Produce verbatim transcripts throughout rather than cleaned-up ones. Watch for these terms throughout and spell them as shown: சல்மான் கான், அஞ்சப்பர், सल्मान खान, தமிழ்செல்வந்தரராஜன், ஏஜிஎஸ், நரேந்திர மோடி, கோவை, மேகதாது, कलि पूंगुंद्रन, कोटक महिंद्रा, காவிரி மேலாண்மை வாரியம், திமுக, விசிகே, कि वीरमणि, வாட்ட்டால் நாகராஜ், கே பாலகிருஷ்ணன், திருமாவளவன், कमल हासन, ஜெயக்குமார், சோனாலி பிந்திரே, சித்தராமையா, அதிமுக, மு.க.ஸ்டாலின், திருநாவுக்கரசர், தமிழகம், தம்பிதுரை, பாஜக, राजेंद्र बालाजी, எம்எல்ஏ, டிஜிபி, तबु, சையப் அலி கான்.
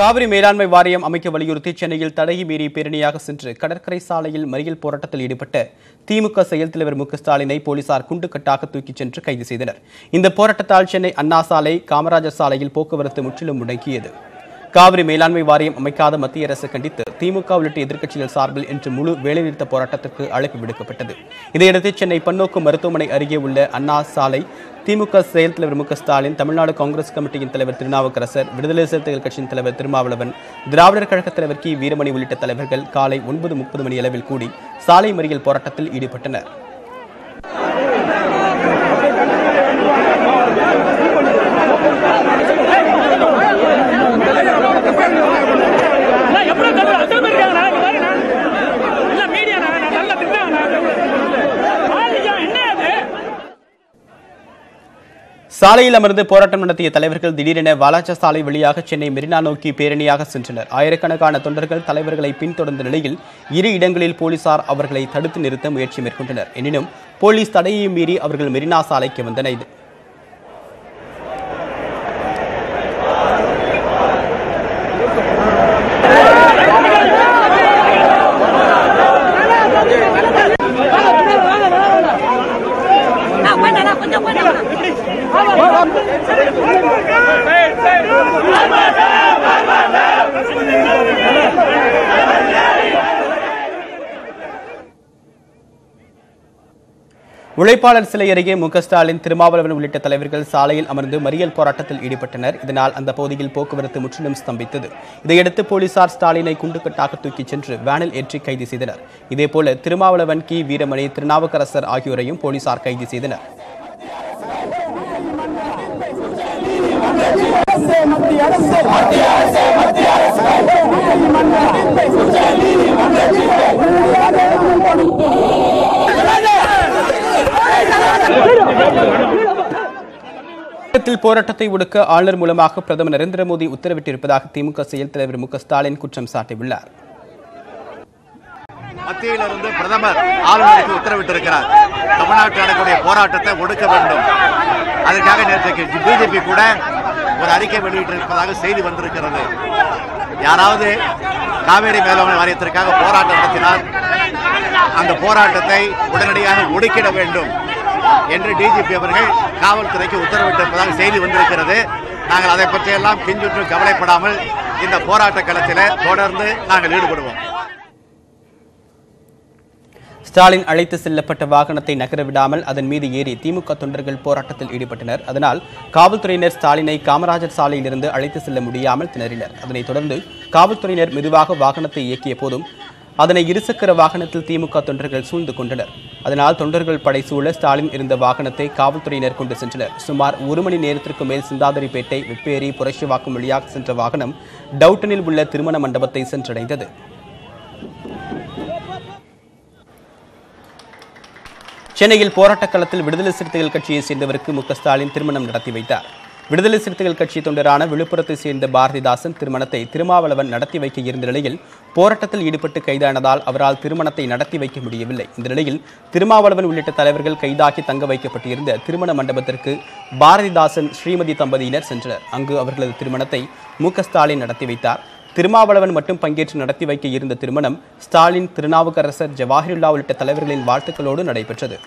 காவிரி மேலாண்மை வாரியம் அமைக்க வலியுறுத்தி சென்னையில் தடையை மீறி பேரணியாக சென்று கடற்கரை சாலையில் மறியல் போராட்டத்தில் ஈடுபட்ட திமுக செயல் தலைவர் மு.க.ஸ்டாலினை போலீசார் குண்டுக்கட்டாக தூக்கிச் சென்று கைது செய்தனர். இந்த போராட்டத்தால் சென்னை அண்ணா சாலை, காமராஜர் சாலையில் போக்குவரத்து முற்றிலும் முடங்கியது. காவிரி மேலாண்மை வாரியம் அமைக்காத மத்திய அரசு கண்டித்து திமுக உள்ளிட்ட எதிர்க்கட்சிகள் சார்பில் இன்று முழு வேலைநிறுத்த போராட்டத்திற்கு அழைப்பு விடுக்கப்பட்டது. இதையடுத்து சென்னை பன்னோக்கு மருத்துவமனை அருகே உள்ள அண்ணா சாலை திமுக செயல் தலைவர் மு.க.ஸ்டாலின், தமிழ்நாடு காங்கிரஸ் கமிட்டியின் தலைவர் திருநாவுக்கரசர், விடுதலை சிறுத்தைகள் கட்சியின் தலைவர் திருமாவளவன், திராவிடர் கழகத் தலைவர் கி. வீரமணி உள்ளிட்ட தலைவர்கள் காலை ஒன்பது முப்பது மணி அளவில் கூடி சாலை மறியல் போராட்டத்தில் ஈடுபட்டனர். சாலையில் அமர்ந்து போராட்டம் நடத்திய தலைவர்கள் திடீரென வாலாஜா சாலை வழியாக சென்னை மெரினா நோக்கி பேரணியாக சென்றனர். ஆயிரக்கணக்கான தொண்டர்கள் தலைவர்களை பின்தொடர்ந்த நிலையில் இரு இடங்களில் போலீசார் அவர்களை தடுத்து நிறுத்த முயற்சி மேற்கொண்டனர். எனினும் போலீஸ் தடையை மீறி அவர்கள் மெரினா சாலைக்கு வந்தனர். உழைப்பாளர் சிலை அருகே மு.க.ஸ்டாலின், திருமாவளவன் உள்ளிட்ட தலைவர்கள் சாலையில் அமர்ந்து மறியல் போராட்டத்தில் ஈடுபட்டனர். இதனால் அந்த பகுதியில் போக்குவரத்து முற்றிலும் ஸ்தம்பித்தது. இதையடுத்து போலீசார் ஸ்டாலினை குண்டுக்கட்டாக தூக்கிச் சென்று வேனில் ஏற்றி கைது செய்தனர். இதேபோல திருமாவளவன், கி. வீரமணி, திருநாவுக்கரசர் ஆகியோரையும் போலீசார் கைது செய்தனர். போராட்டத்தை ஒடுக்க ஆளுநர் மூலமாக பிரதமர் நரேந்திர மோடி உத்தரவிட்டிருப்பதாக திமுக செயல் தலைவர் மு.க.ஸ்டாலின் குற்றம் சாட்டியுள்ளார். மத்தியிலிருந்து பிரதமர் ஆளுநருக்கு உத்தரவிட்டிருக்கிறார். தமிழ்நாட்டில் நடக்கூடிய போராட்டத்தை ஒடுக்க வேண்டும். அதற்காக நேற்று பிஜேபி கூட ஒரு அறிக்கை வெளியிட்டிருப்பதாக செய்தி வந்திருக்கிறது. யாராவது காவேரி மேலாண்மை வாரியத்திற்காக போராட்டம் நடத்தினால் அந்த போராட்டத்தை உடனடியாக ஒடுக்கிட வேண்டும் என்று டிஜிபி அவர்கள் காவல்துறைக்கு உத்தரவிட்டிருப்பதாக செய்தி வந்திருக்கிறது. நாங்கள் அதை பற்றியெல்லாம் கிஞ்சுற்று கவலைப்படாமல் இந்த போராட்ட களத்தில் தொடர்ந்து நாங்கள் ஈடுபடுவோம். ஸ்டாலின் அழைத்து செல்லப்பட்ட வாகனத்தை நகர விடாமல் அதன் மீது ஏறி திமுக தொண்டர்கள் போராட்டத்தில் ஈடுபட்டனர். அதனால் காவல்துறையினர் ஸ்டாலினை காமராஜர் சாலையிலிருந்து அழைத்து செல்ல முடியாமல் திணறினர். அதனைத் தொடர்ந்து காவல்துறையினர் மெதுவாக வாகனத்தை இயக்கிய போதும் அதனை இருசக்கர வாகனத்தில் திமுக தொண்டர்கள் சூழ்ந்து கொண்டனர். அதனால் தொண்டர்கள் படை சூழ ஸ்டாலின் இருந்த வாகனத்தை காவல்துறையினர் கொண்டு சென்றனர். சுமார் ஒரு மணி நேரத்திற்கு மேல் சிந்தாதிரிப்பேட்டை, வெப்பேரி, புரட்சிவாக்கம் வழியாக சென்ற வாகனம் டவுட்டனில் உள்ள திருமண மண்டபத்தை சென்றடைந்தது. சென்னையில் போராட்டக் களத்தில் விடுதலை சிறுத்தைகள் கட்சியை சேர்ந்தவருக்கு மு.க.ஸ்டாலின் திருமணம் நடத்தி வைத்தார். விடுதலை சிறுத்தைகள் கட்சி தொண்டரான விழுப்புரத்தை சேர்ந்த பாரதிதாசன் திருமணத்தை திருமாவளவன் நடத்தி வைக்க இருந்த நிலையில் போராட்டத்தில் ஈடுபட்டு கைதானதால் அவரால் திருமணத்தை நடத்தி வைக்க முடியவில்லை. இந்த நிலையில் திருமாவளவன் உள்ளிட்ட தலைவர்கள் கைதாகி தங்க வைக்கப்பட்டிருந்த திருமண மண்டபத்திற்கு பாரதிதாசன், ஸ்ரீமதி தம்பதியினர் சென்றனர். அங்கு அவர்களது திருமணத்தை மு.க.ஸ்டாலின் நடத்தி வைத்தார். திருமாவளவன் மட்டும் பங்கேற்று நடத்தி வைக்க இருந்த திருமணம் ஸ்டாலின், திருநாவுக்கரசர், ஜவாஹிருல்லா உள்ளிட்ட தலைவர்களின் வாழ்த்துக்களோடு நடைபெற்றது.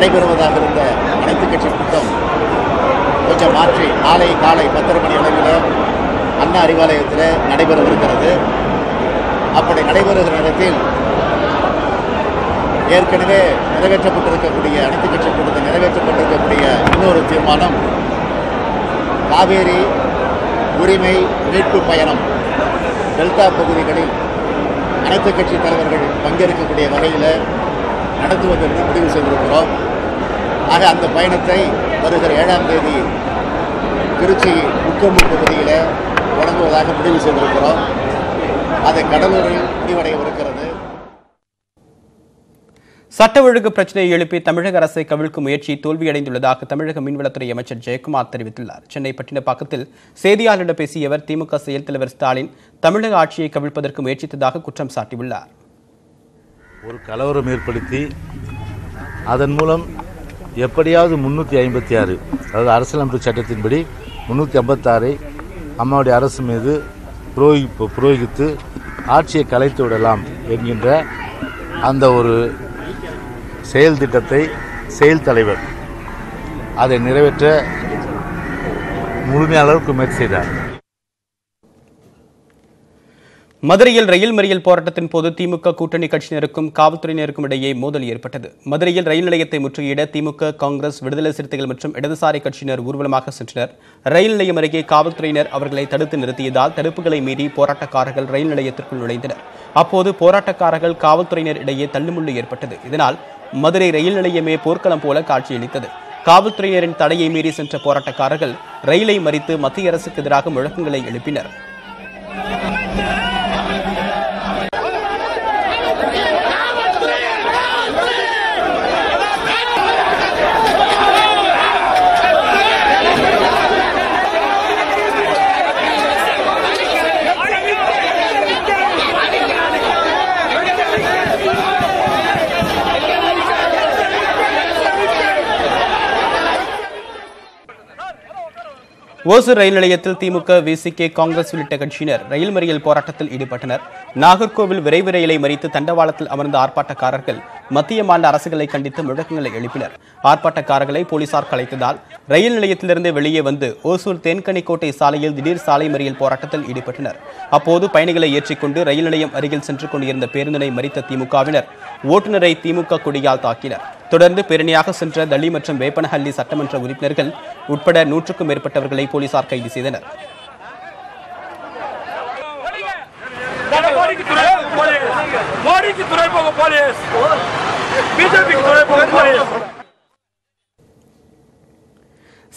நடைபெறுவதாக இருந்த அனைத்து கட்சி கூட்டம் கொஞ்சம் மாற்றி நாளை காலை பத்தரை மணி அளவில் அண்ணா அறிவாலயத்தில் நடைபெறவிருக்கிறது. அப்படி நடைபெறுகிற நேரத்தில் ஏற்கனவே நிறைவேற்றப்பட்டிருக்கக்கூடிய அனைத்து கட்சி கூட்டத்தில் நிறைவேற்றப்பட்டிருக்கக்கூடிய இன்னொரு தீர்மானம் காவேரி உரிமை மீட்பு பயணம் டெல்டா பகுதிகளில் அனைத்து கட்சி தலைவர்கள் பங்கேற்கக்கூடிய வகையில் நடத்துவதற்கு முடிவு செய்திருக்கிறோம். ஆக அந்த பயணத்தை வருகிற ஏழாம் தேதி திருச்சி முக்கொம்பு பகுதியில் வழங்குவதாக முடிவு செய்திருக்கிறோம். அதை கடலூரில் முடிவடையவிருக்கிறது. சட்ட ஒழுங்கு பிரச்சினையை எழுப்பி தமிழக அரசை கவிழ்க்கும் முயற்சி தோல்வியடைந்துள்ளதாக தமிழக மீன்வளத்துறை அமைச்சர் ஜெயக்குமார் தெரிவித்துள்ளார். சென்னை பட்டினப்பாக்கத்தில் செய்தியாளர்களிடம் பேசிய அவர், திமுக செயல் தலைவர் ஸ்டாலின் தமிழக ஆட்சியை கவிழ்ப்பதற்கு முயற்சித்ததாக குற்றம் சாட்டியுள்ளார். ஒரு கலவரம் ஏற்படுத்தி அதன் மூலம் எப்படியாவது முன்னூற்றி ஐம்பத்தி ஆறு அதாவது அரசியலமைப்பு சட்டத்தின்படி முன்னூற்றி ஐம்பத்தாறை அம்மாவுடைய அரசு மீது புரோகி புரோகித்து ஆட்சியை கலைத்து விடலாம் என்கின்ற அந்த ஒரு செயல் திட்டத்தை செயல் தலைவர் அதை நிறைவேற்ற முழுமையாளருக்கு முயற்சி செய்தார். மதுரையில் ரயில் மறியல் போராட்டத்தின் போது திமுக கூட்டணி கட்சியினருக்கும் காவல்துறையினருக்கும் இடையே மோதல் ஏற்பட்டது. மதுரையில் ரயில் நிலையத்தை முற்றுகையிட திமுக, காங்கிரஸ், விடுதலை சிறுத்தைகள் மற்றும் இடதுசாரி கட்சியினர் ஊர்வலமாக சென்றனர். ரயில் நிலையம் அருகே காவல்துறையினர் அவர்களை தடுத்து நிறுத்தியதால் தடுப்புகளை மீறி போராட்டக்காரர்கள் ரயில் நிலையத்திற்குள் நுழைந்தனர். அப்போது போராட்டக்காரர்கள் காவல்துறையினர் இடையே தள்ளுமுள்ளு ஏற்பட்டது. இதனால் மதுரை ரயில் நிலையமே போர்க்களம் போல காட்சியளித்தது. காவல்துறையினரின் தடையை மீறி சென்ற போராட்டக்காரர்கள் ரயிலை மறித்து மத்திய அரசுக்கு எதிராக முழக்கங்களை எழுப்பினர். ஓசூர் ரயில் நிலையத்தில் திமுக, விசிகே, காங்கிரஸ் உள்ளிட்ட கட்சியினர் ரயில் மறியல் போராட்டத்தில் ஈடுபட்டனர். நாகர்கோவில் விரைவு ரயிலை மறித்து தண்டவாளத்தில் அமர்ந்த ஆர்ப்பாட்டக்காரர்கள் மத்திய மாநில அரசுகளை கண்டித்து முழக்கங்களை எழுப்பினர். ஆர்ப்பாட்டக்காரர்களை போலீசார் கலைத்ததால் ரயில் நிலையத்திலிருந்து வெளியே வந்து ஓசூர் தேன்கனிக்கோட்டை சாலையில் திடீர் சாலை மறியல் போராட்டத்தில் ஈடுபட்டனர். அப்போது பயணிகளை ஏற்றிக்கொண்டு ரயில் நிலையம் அருகில் சென்று கொண்டிருந்த பேருந்தினை மறித்த திமுகவினர் ஓட்டுநரை திமுக கொடியால் தாக்கினர். தொடர்ந்து பேரணியாக சென்ற தளி மற்றும் வேப்பனஹள்ளி சட்டமன்ற உறுப்பினர்கள் உட்பட நூற்றுக்கும் மேற்பட்டவர்களை போலீசார் கைது செய்தனர்.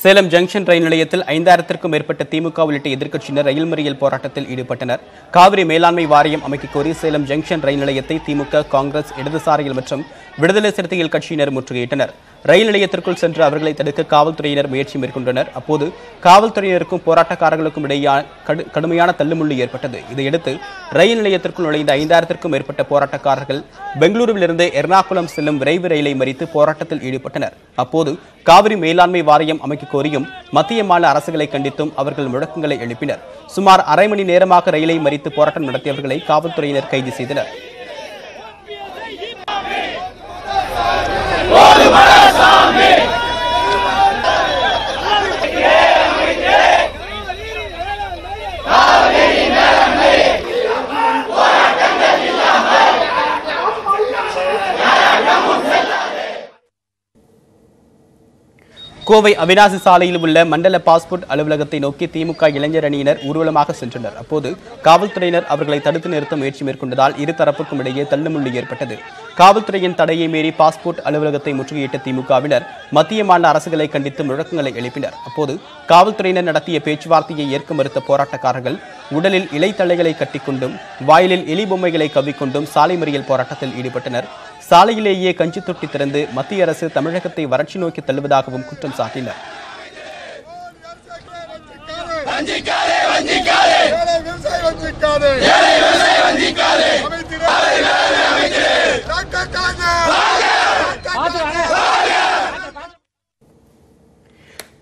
சேலம் ஜங்ஷன் ரயில் நிலையத்தில் ஐந்தாயிரத்திற்கும் மேற்பட்ட திமுக உள்ளிட்ட எதிர்க்கட்சியினர் ரயில் மறியல் போராட்டத்தில் ஈடுபட்டனர். காவிரி மேலாண்மை வாரியம் அமைக்கக் கோரி சேலம் ஜங்ஷன் ரயில் நிலையத்தை திமுக, காங்கிரஸ், இடதுசாரிகள் மற்றும் விடுதலை சிறுத்தைகள் கட்சியினர் முற்றுகையிட்டனர். ரயில் நிலையத்திற்குள் சென்று அவர்களை தடுக்க காவல்துறையினர் முயற்சி மேற்கொண்டனர். அப்போது காவல்துறையினருக்கும் போராட்டக்காரர்களுக்கும் இடையே கடுமையான தள்ளுமுள்ளு ஏற்பட்டது. இதையடுத்து ரயில் நிலையத்திற்குள் நுழைந்த ஐந்தாயிரத்திற்கும் மேற்பட்ட போராட்டக்காரர்கள் பெங்களூருவிலிருந்து எர்ணாகுளம் செல்லும் விரைவு ரயிலை மறித்து போராட்டத்தில் ஈடுபட்டனர். அப்போது காவிரி மேலாண்மை வாரியம் அமைக்கக் கோரியும் மத்திய மாநில அரசுகளை கண்டித்தும் அவர்கள் முழக்கங்களை எழுப்பினர். சுமார் அரை மணி நேரமாக ரயிலை மறித்து போராட்டம் நடத்தியவர்களை காவல்துறையினர் கைது செய்தனர். கோவை அவிநாசி சாலையில் உள்ள மண்டல பாஸ்போர்ட் அலுவலகத்தை நோக்கி திமுக இளைஞர் அணியினர் ஊர்வலமாக சென்றனர். அப்போது காவல்துறையினர் அவர்களை தடுத்து நிறுத்த முயற்சி மேற்கொண்டதால் இரு தரப்புக்கும் இடையே தள்ளுமுள்ளு ஏற்பட்டது. காவல்துறையின் தடையை மீறி பாஸ்போர்ட் அலுவலகத்தை முற்றுகையிட்ட திமுகவினர் மத்திய மாநில அரசுகளை கண்டித்து முழக்கங்களை எழுப்பினர். அப்போது காவல்துறையினர் நடத்திய பேச்சுவார்த்தையை ஏற்க மறுத்த போராட்டக்காரர்கள் உடலில் இலைத்தலைகளை கட்டிக்கொண்டும் வாயிலில் எலி பொம்மைகளை கவ்விக்கொண்டும் சாலை மறியல் போராட்டத்தில் ஈடுபட்டனர். சாலையிலேயே கஞ்சி தொட்டி திறந்து மத்திய அரசு தமிழகத்தை வறட்சி நோக்கி தள்ளுவதாகவும் குற்றம் சாட்டினர்.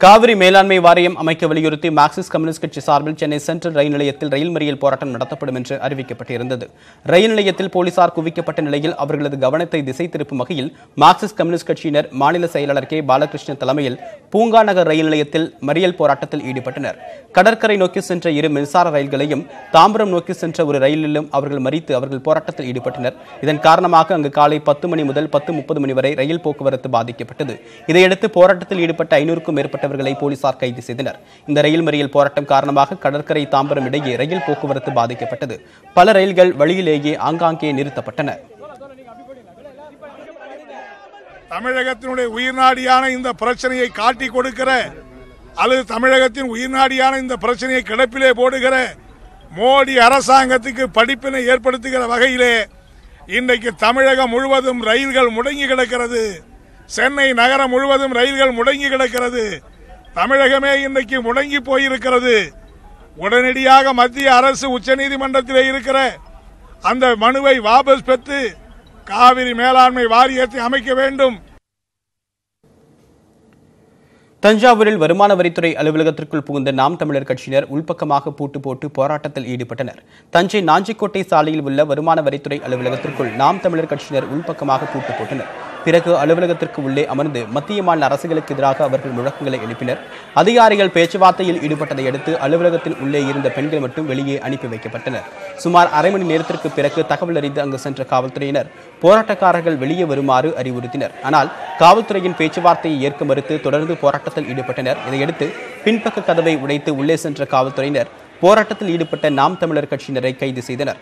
காவிரி மேலாண்மை வாரியம் அமைக்க வலியுறுத்தி மார்க்சிஸ்ட் கம்யூனிஸ்ட் கட்சி சார்பில் சென்னை சென்ட்ரல் ரயில் நிலையத்தில் ரயில் மறியல் போராட்டம் நடத்தப்படும் என்று அறிவிக்கப்பட்டிருந்தது. ரயில் நிலையத்தில் போலீசார் குவிக்கப்பட்ட நிலையில் அவர்களது கவனத்தை திசை திருப்பும் வகையில் மார்க்சிஸ்ட் கம்யூனிஸ்ட் கட்சியினர் மாநில செயலாளர் கே பாலகிருஷ்ணன் தலைமையில் பூங்கா நகர் ரயில் நிலையத்தில் மறியல் போராட்டத்தில் ஈடுபட்டனர். கடற்கரை நோக்கி சென்ற இரு மின்சார ரயில்களையும் தாம்பரம் நோக்கி சென்ற ஒரு ரயிலிலும் அவர்கள் மறித்து அவர்கள் போராட்டத்தில் ஈடுபட்டனர். இதன் காரணமாக அங்கு காலை பத்து மணி முதல் பத்து முப்பது மணி வரை ரயில் போக்குவரத்து பாதிக்கப்பட்டது. இதையடுத்து போராட்டத்தில் ஈடுபட்ட ஐநூறுக்கும் மேற்பட்ட போலீசார் கைது செய்தனர். இந்த ரயில் மறியல் போராட்டம் காரணமாக கடற்கரை தாம்பரம் இடையே ரயில் போக்குவரத்து பாதிக்கப்பட்டது. பல ரயில்கள் வழியிலேயே ஆங்காங்கே நிறுத்தப்பட்டன. தமிழகத்தினுடைய உயிர்நாடியான இந்த பிரச்சனையை காட்டி கொடுக்கிற அல்லது தமிழகத்தின் உயிர்நாடியான இந்த பிரச்சனையை கிடப்பிலே போடுகிற மோடி அரசாங்கத்துக்கு படிப்பினை ஏற்படுத்துகிற வகையிலே இன்றைக்கு தமிழகம் முழுவதும் ரயில்கள் முடங்கி கிடக்கிறது. சென்னை நகரம் முழுவதும் ரயில்கள் முடங்கி கிடக்கிறது. தமிழகமே இன்றைக்கு முடங்கி போயிருக்கிறது. உடனடியாக மத்திய அரசு உச்சநீதிமன்றத்திலே இருக்கிற அந்த மனுவை வாபஸ் பெற்று காவிரி மேலாண்மை வாரியத்தை அமைக்க வேண்டும். தஞ்சாவூரில் வருமான வரித்துறை அலுவலகத்திற்குள் புகுந்த நாம் தமிழர் கட்சியினர் உள்பக்கமாக பூட்டு போட்டு போராட்டத்தில் ஈடுபட்டனர். தஞ்சை நாஞ்சிக்கோட்டை சாலையில் உள்ள வருமான வரித்துறை அலுவலகத்திற்குள் நாம் தமிழர் கட்சியினர் உள்பக்கமாக பூட்டு போட்டனர். பிறகு அலுவலகத்திற்கு உள்ளே அமர்ந்து மத்திய மாநில அரசுகளுக்கு எதிராக அவர்கள் முழக்கங்களை எழுப்பினர். அதிகாரிகள் பேச்சுவார்த்தையில் ஈடுபட்டதை அடுத்து அலுவலகத்தில் உள்ளே இருந்த பெண்கள் மட்டும் வெளியே அனுப்பி வைக்கப்பட்டனர். சுமார் அரை மணி நேரத்திற்கு பிறகு தகவல் அறிந்து அங்கு சென்ற காவல்துறையினர் போராட்டக்காரர்கள் வெளியே வருமாறு அறிவுறுத்தினர். ஆனால் காவல்துறையின் பேச்சுவார்த்தையை ஏற்க மறுத்து தொடர்ந்து போராட்டத்தில் ஈடுபட்டனர். இதையடுத்து பின்பக்க கதவை உடைத்து உள்ளே சென்ற காவல்துறையினர் போராட்டத்தில் ஈடுபட்ட நாம் தமிழர் கட்சியினரை கைது செய்தனர்.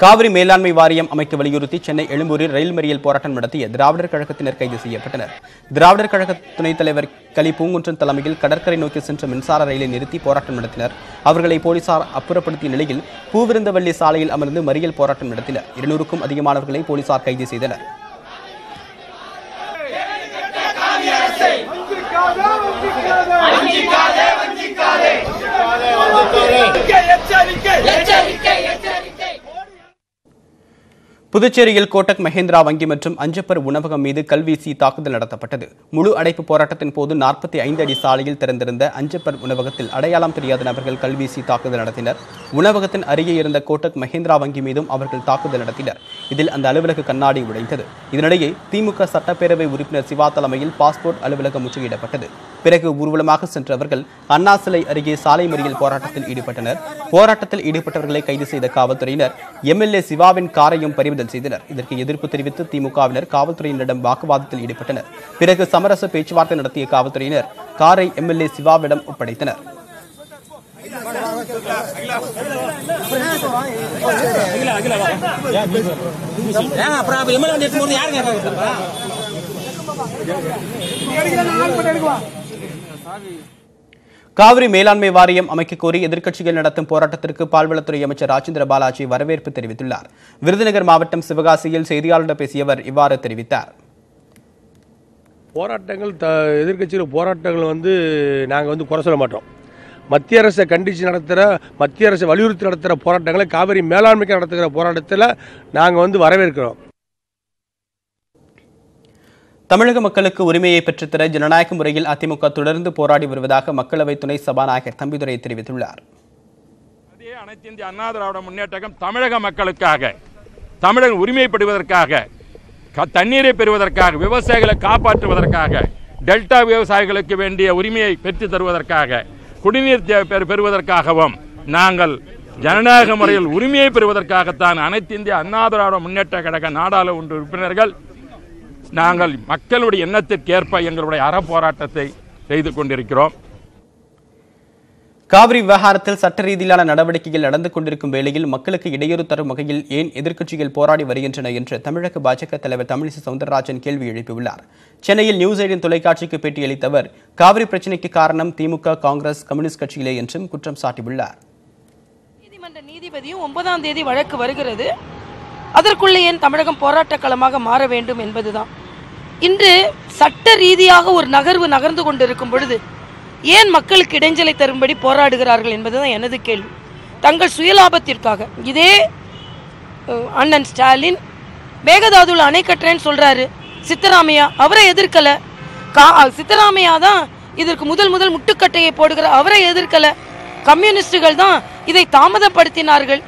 காவிரி மேலாண்மை வாரியம் அமைக்க வலியுறுத்தி சென்னை எழும்பூரில் ரயில் மறியல் போராட்டம் நடத்திய திராவிடர் கழகத்தினர் கைது செய்யப்பட்டனர். திராவிடர் கழக துணைத் தலைவர் கலி பூங்குன்றன் தலைமையில் கடற்கரை நோக்கி சென்ற மின்சார ரயிலை நிறுத்தி போராட்டம் நடத்தினர். அவர்களை போலீசார் அப்புறப்படுத்திய நிலையில் பூவிருந்தவள்ளி சாலையில் அமர்ந்து மறியல் போராட்டம் நடத்தினர். இருநூறுக்கும் அதிகமானவர்களை போலீசார் கைது செய்தனர். புதுச்சேரியில் கோட்டக் மஹிந்திரா வங்கி மற்றும் அஞ்சப்பர் உணவகம் மீது கல்வீசி தாக்குதல் நடத்தப்பட்டது. முழு அடைப்பு போராட்டத்தின் போது நாற்பத்தி ஐந்து அடி சாலையில் திறந்திருந்த அஞ்சப்பர் உணவகத்தில் அடையாளம் தெரியாத நபர்கள் கல்வீசி தாக்குதல் நடத்தினர். உணவகத்தின் அருகே இருந்த கோட்டக் மஹிந்திரா வங்கி மீதும் அவர்கள் தாக்குதல் நடத்தினர். இதில் அந்த அலுவலக கண்ணாடி உடைந்தது. இதனிடையே திமுக சட்டப்பேரவை உறுப்பினர் சிவா தலைமையில் பாஸ்போர்ட் அலுவலகம் முற்றுகையிடப்பட்டது. பிறகு ஊர்வலமாக சென்றவர்கள் அண்ணா சிலை அருகே சாலை மறியல் போராட்டத்தில் ஈடுபட்டனர். போராட்டத்தில் ஈடுபட்டவர்களை கைது செய்த காவல்துறையினர் எம்எல்ஏ சிவாவின் காரையும் பறிமுதல் செய்தனர். இதற்கு எதிர்ப்பு தெரிவித்து திமுகவினர் காவல்துறையினரிடம் வாக்குவாதத்தில் ஈடுபட்டனர். பிறகு சமரச பேச்சுவார்த்தை நடத்திய காவல்துறையினர் காரை எம்எல்ஏ சிவாவிடம் ஒப்படைத்தனர். காவிரி மேலாண்மை வாரியம் அமைக்கக் கோரி எதிர்க்கட்சிகள் நடத்தும் போராட்டத்திற்கு பால்வளத்துறை அமைச்சர் ராஜேந்திர பாலாஜி வரவேற்பு தெரிவித்துள்ளார். விருதுநகர் மாவட்டம் சிவகாசியில் செய்தியாளர்களிடம் பேசிய அவர் இவ்வாறு தெரிவித்தார். போராட்டங்கள் த எதிர்க்கட்சிகள் போராட்டங்கள் வந்து நாங்கள் வந்து குறை சொல்ல மாட்டோம். மத்திய அரசை கண்டித்து நடத்துகிற மத்திய அரசை வலியுறுத்தி நடத்துகிற போராட்டங்களை காவிரி மேலாண்மைக்கு நடத்துகிற போராட்டத்தில் நாங்கள் வந்து வரவேற்கிறோம். தமிழக மக்களுக்கு உரிமையை பெற்றுத்தர ஜனநாயக முறையில் அதிமுக தொடர்ந்து போராடி வருவதாக மக்களவை துணை சபாநாயகர் தம்பிதுரை தெரிவித்துள்ளார். அதே அனைத்து இந்திய அண்ணா திராவிட முன்னேற்றம் தமிழக மக்களுக்காக, தமிழக உரிமை பெறுவதற்காக, தண்ணீரை பெறுவதற்காக, விவசாயிகளை காப்பாற்றுவதற்காக, டெல்டா விவசாயிகளுக்கு வேண்டிய உரிமையை பெற்றுத் தருவதற்காக, குடிநீர் பெறுவதற்காகவும், நாங்கள் ஜனநாயக முறையில் உரிமையை பெறுவதற்காகத்தான் அனைத்து இந்திய அண்ணா திராவிட முன்னேற்ற கழக நாடாளுமன்ற உறுப்பினர்கள் நாங்கள் மக்களுடைய எண்ணத்திற்கேற்ப எங்களுடைய அறப்போராட்டத்தை செய்து கொண்டிருக்கிறோம். காவிரி விவகாரத்தில் சட்ட ரீதியிலான நடவடிக்கைகள் நடந்து கொண்டிருக்கும் வேளையில் மக்களுக்கு இடையூறு தரும் வகையில் ஏன் எதிர்க்கட்சிகள் போராடி வருகின்றன என்று தமிழக பாஜக தலைவர் தமிழ்செல்வந்தரராஜன் கேள்வி எழுப்பியுள்ளார். சென்னையில் நியூஸ் எய்டின் தொலைக்காட்சிக்கு பேட்டியளித்த அவர் காவிரி பிரச்சினைக்கு காரணம் திமுக, காங்கிரஸ், கம்யூனிஸ்ட் கட்சிகளே என்றும் குற்றம் சாட்டியுள்ளார். நீதிமன்ற நீதிபதியும் ஒன்பதாம் தேதி வழக்கு வருகிறது. அதற்குள்ளே ஏன் தமிழகம் போராட்ட களமாக மாற வேண்டும் என்பதுதான். இன்று சட்ட ரீதியாக ஒரு நகர்வு நகர்ந்து கொண்டிருக்கும் பொழுது ஏன் மக்களுக்கு இடைஞ்சலை தரும்படி போராடுகிறார்கள் என்பதுதான் எனது கேள்வி. தங்கள் சுயலாபத்திற்காக இதே அண்ணன் ஸ்டாலின் மேகதாதுல அணை கட்டுறேன்னு சொல்றாரு. சித்தராமையா அவரை எதிர்க்கல. கா சித்தராமையா தான் இதற்கு முதல் முதல் முட்டுக்கட்டையை போடுகிற அவரை எதிர்க்கல. கம்யூனிஸ்டுகள் தான் இதை தாமதப்படுத்தினார்கள்.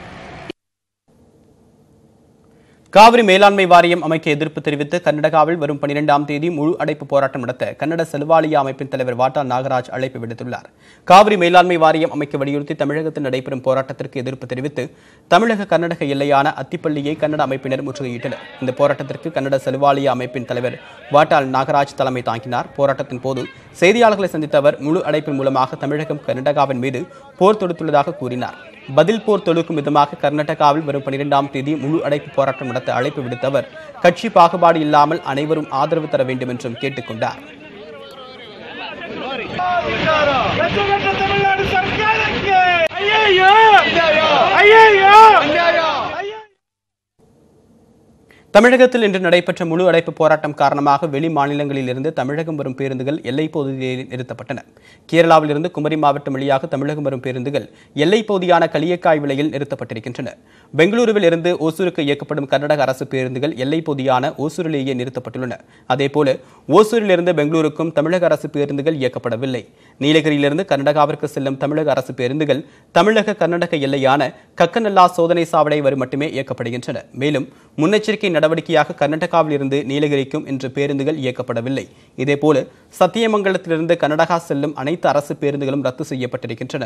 காவிரி மேலாண்மை வாரியம் அமைக்க எதிர்ப்பு தெரிவித்து கர்நாடகாவில் வரும் பனிரெண்டாம் தேதி முழு அடைப்பு போராட்டம் நடத்த கன்னட செல்வாலியா அமைப்பின் தலைவர் வாட்ட்டால் நாகராஜ் அழைப்பு விடுத்துள்ளார். காவிரி மேலாண்மை வாரியம் அமைக்க வலியுறுத்தி தமிழகத்தில் நடைபெறும் போராட்டத்திற்கு எதிர்ப்பு தெரிவித்து தமிழக கர்நாடக எல்லையான அத்திப்பள்ளியை கன்னட அமைப்பினர் முற்றுகையிட்டனர். இந்த போராட்டத்திற்கு கன்னட செல்வாலியா அமைப்பின் தலைவர் வாட்ட்டால் நாகராஜ் தலைமை தாங்கினார். போராட்டத்தின் போது செய்தியாளர்களை சந்தித்த அவர் முழு அடைப்பின் மூலமாக தமிழகம் கர்நாடகாவின் மீது போர் தொடுத்துள்ளதாக கூறினார். பதில் போர் தொடுக்கும் விதமாக கர்நாடகாவில் வரும் பனிரெண்டாம் தேதி முழு அடைப்பு போராட்டம் நடத்த அழைப்பு விடுத்த அவர் கட்சி பாகுபாடு இல்லாமல் அனைவரும் ஆதரவு தர வேண்டும் என்றும் கேட்டுக் கொண்டார். தமிழகத்தில் இன்று நடைபெற்ற முழு அடைப்பு போராட்டம் காரணமாக வெளி மாநிலங்களிலிருந்து தமிழகம் வரும் பேருந்துகள் எல்லைப்பகுதியில் நிறுத்தப்பட்டன. கேரளாவிலிருந்து குமரி மாவட்டம் வழியாக தமிழகம் வரும் பேருந்துகள் எல்லைப்பகுதியான களியக்காய் விலையில் நிறுத்தப்பட்டிருக்கின்றன. பெங்களூருவில் இருந்து ஓசூருக்கு இயக்கப்படும் கர்நாடக அரசு பேருந்துகள் எல்லைப்பகுதியான ஓசூரிலேயே நிறுத்தப்பட்டுள்ளன. அதேபோல ஓசூரிலிருந்து பெங்களூருக்கும் தமிழக அரசு பேருந்துகள் இயக்கப்படவில்லை. நீலகிரியிலிருந்து கர்நாடகாவிற்கு செல்லும் தமிழக அரசு பேருந்துகள் தமிழக கர்நாடக எல்லையான கக்கநல்லா சோதனை சாவடை வரை மட்டுமே இயக்கப்படுகின்றன. மேலும் முன்னெச்சரிக்கை நடவடிக்கையாக கர்நாடகாவில் இருந்து நீலகிரிக்கும் இன்று பேருந்துகள் இயக்கப்படவில்லை. இதேபோல சத்தியமங்கலத்திலிருந்து கர்நாடகா செல்லும் அனைத்து அரசு பேருந்துகளும் ரத்து செய்யப்பட்டிருக்கின்றன.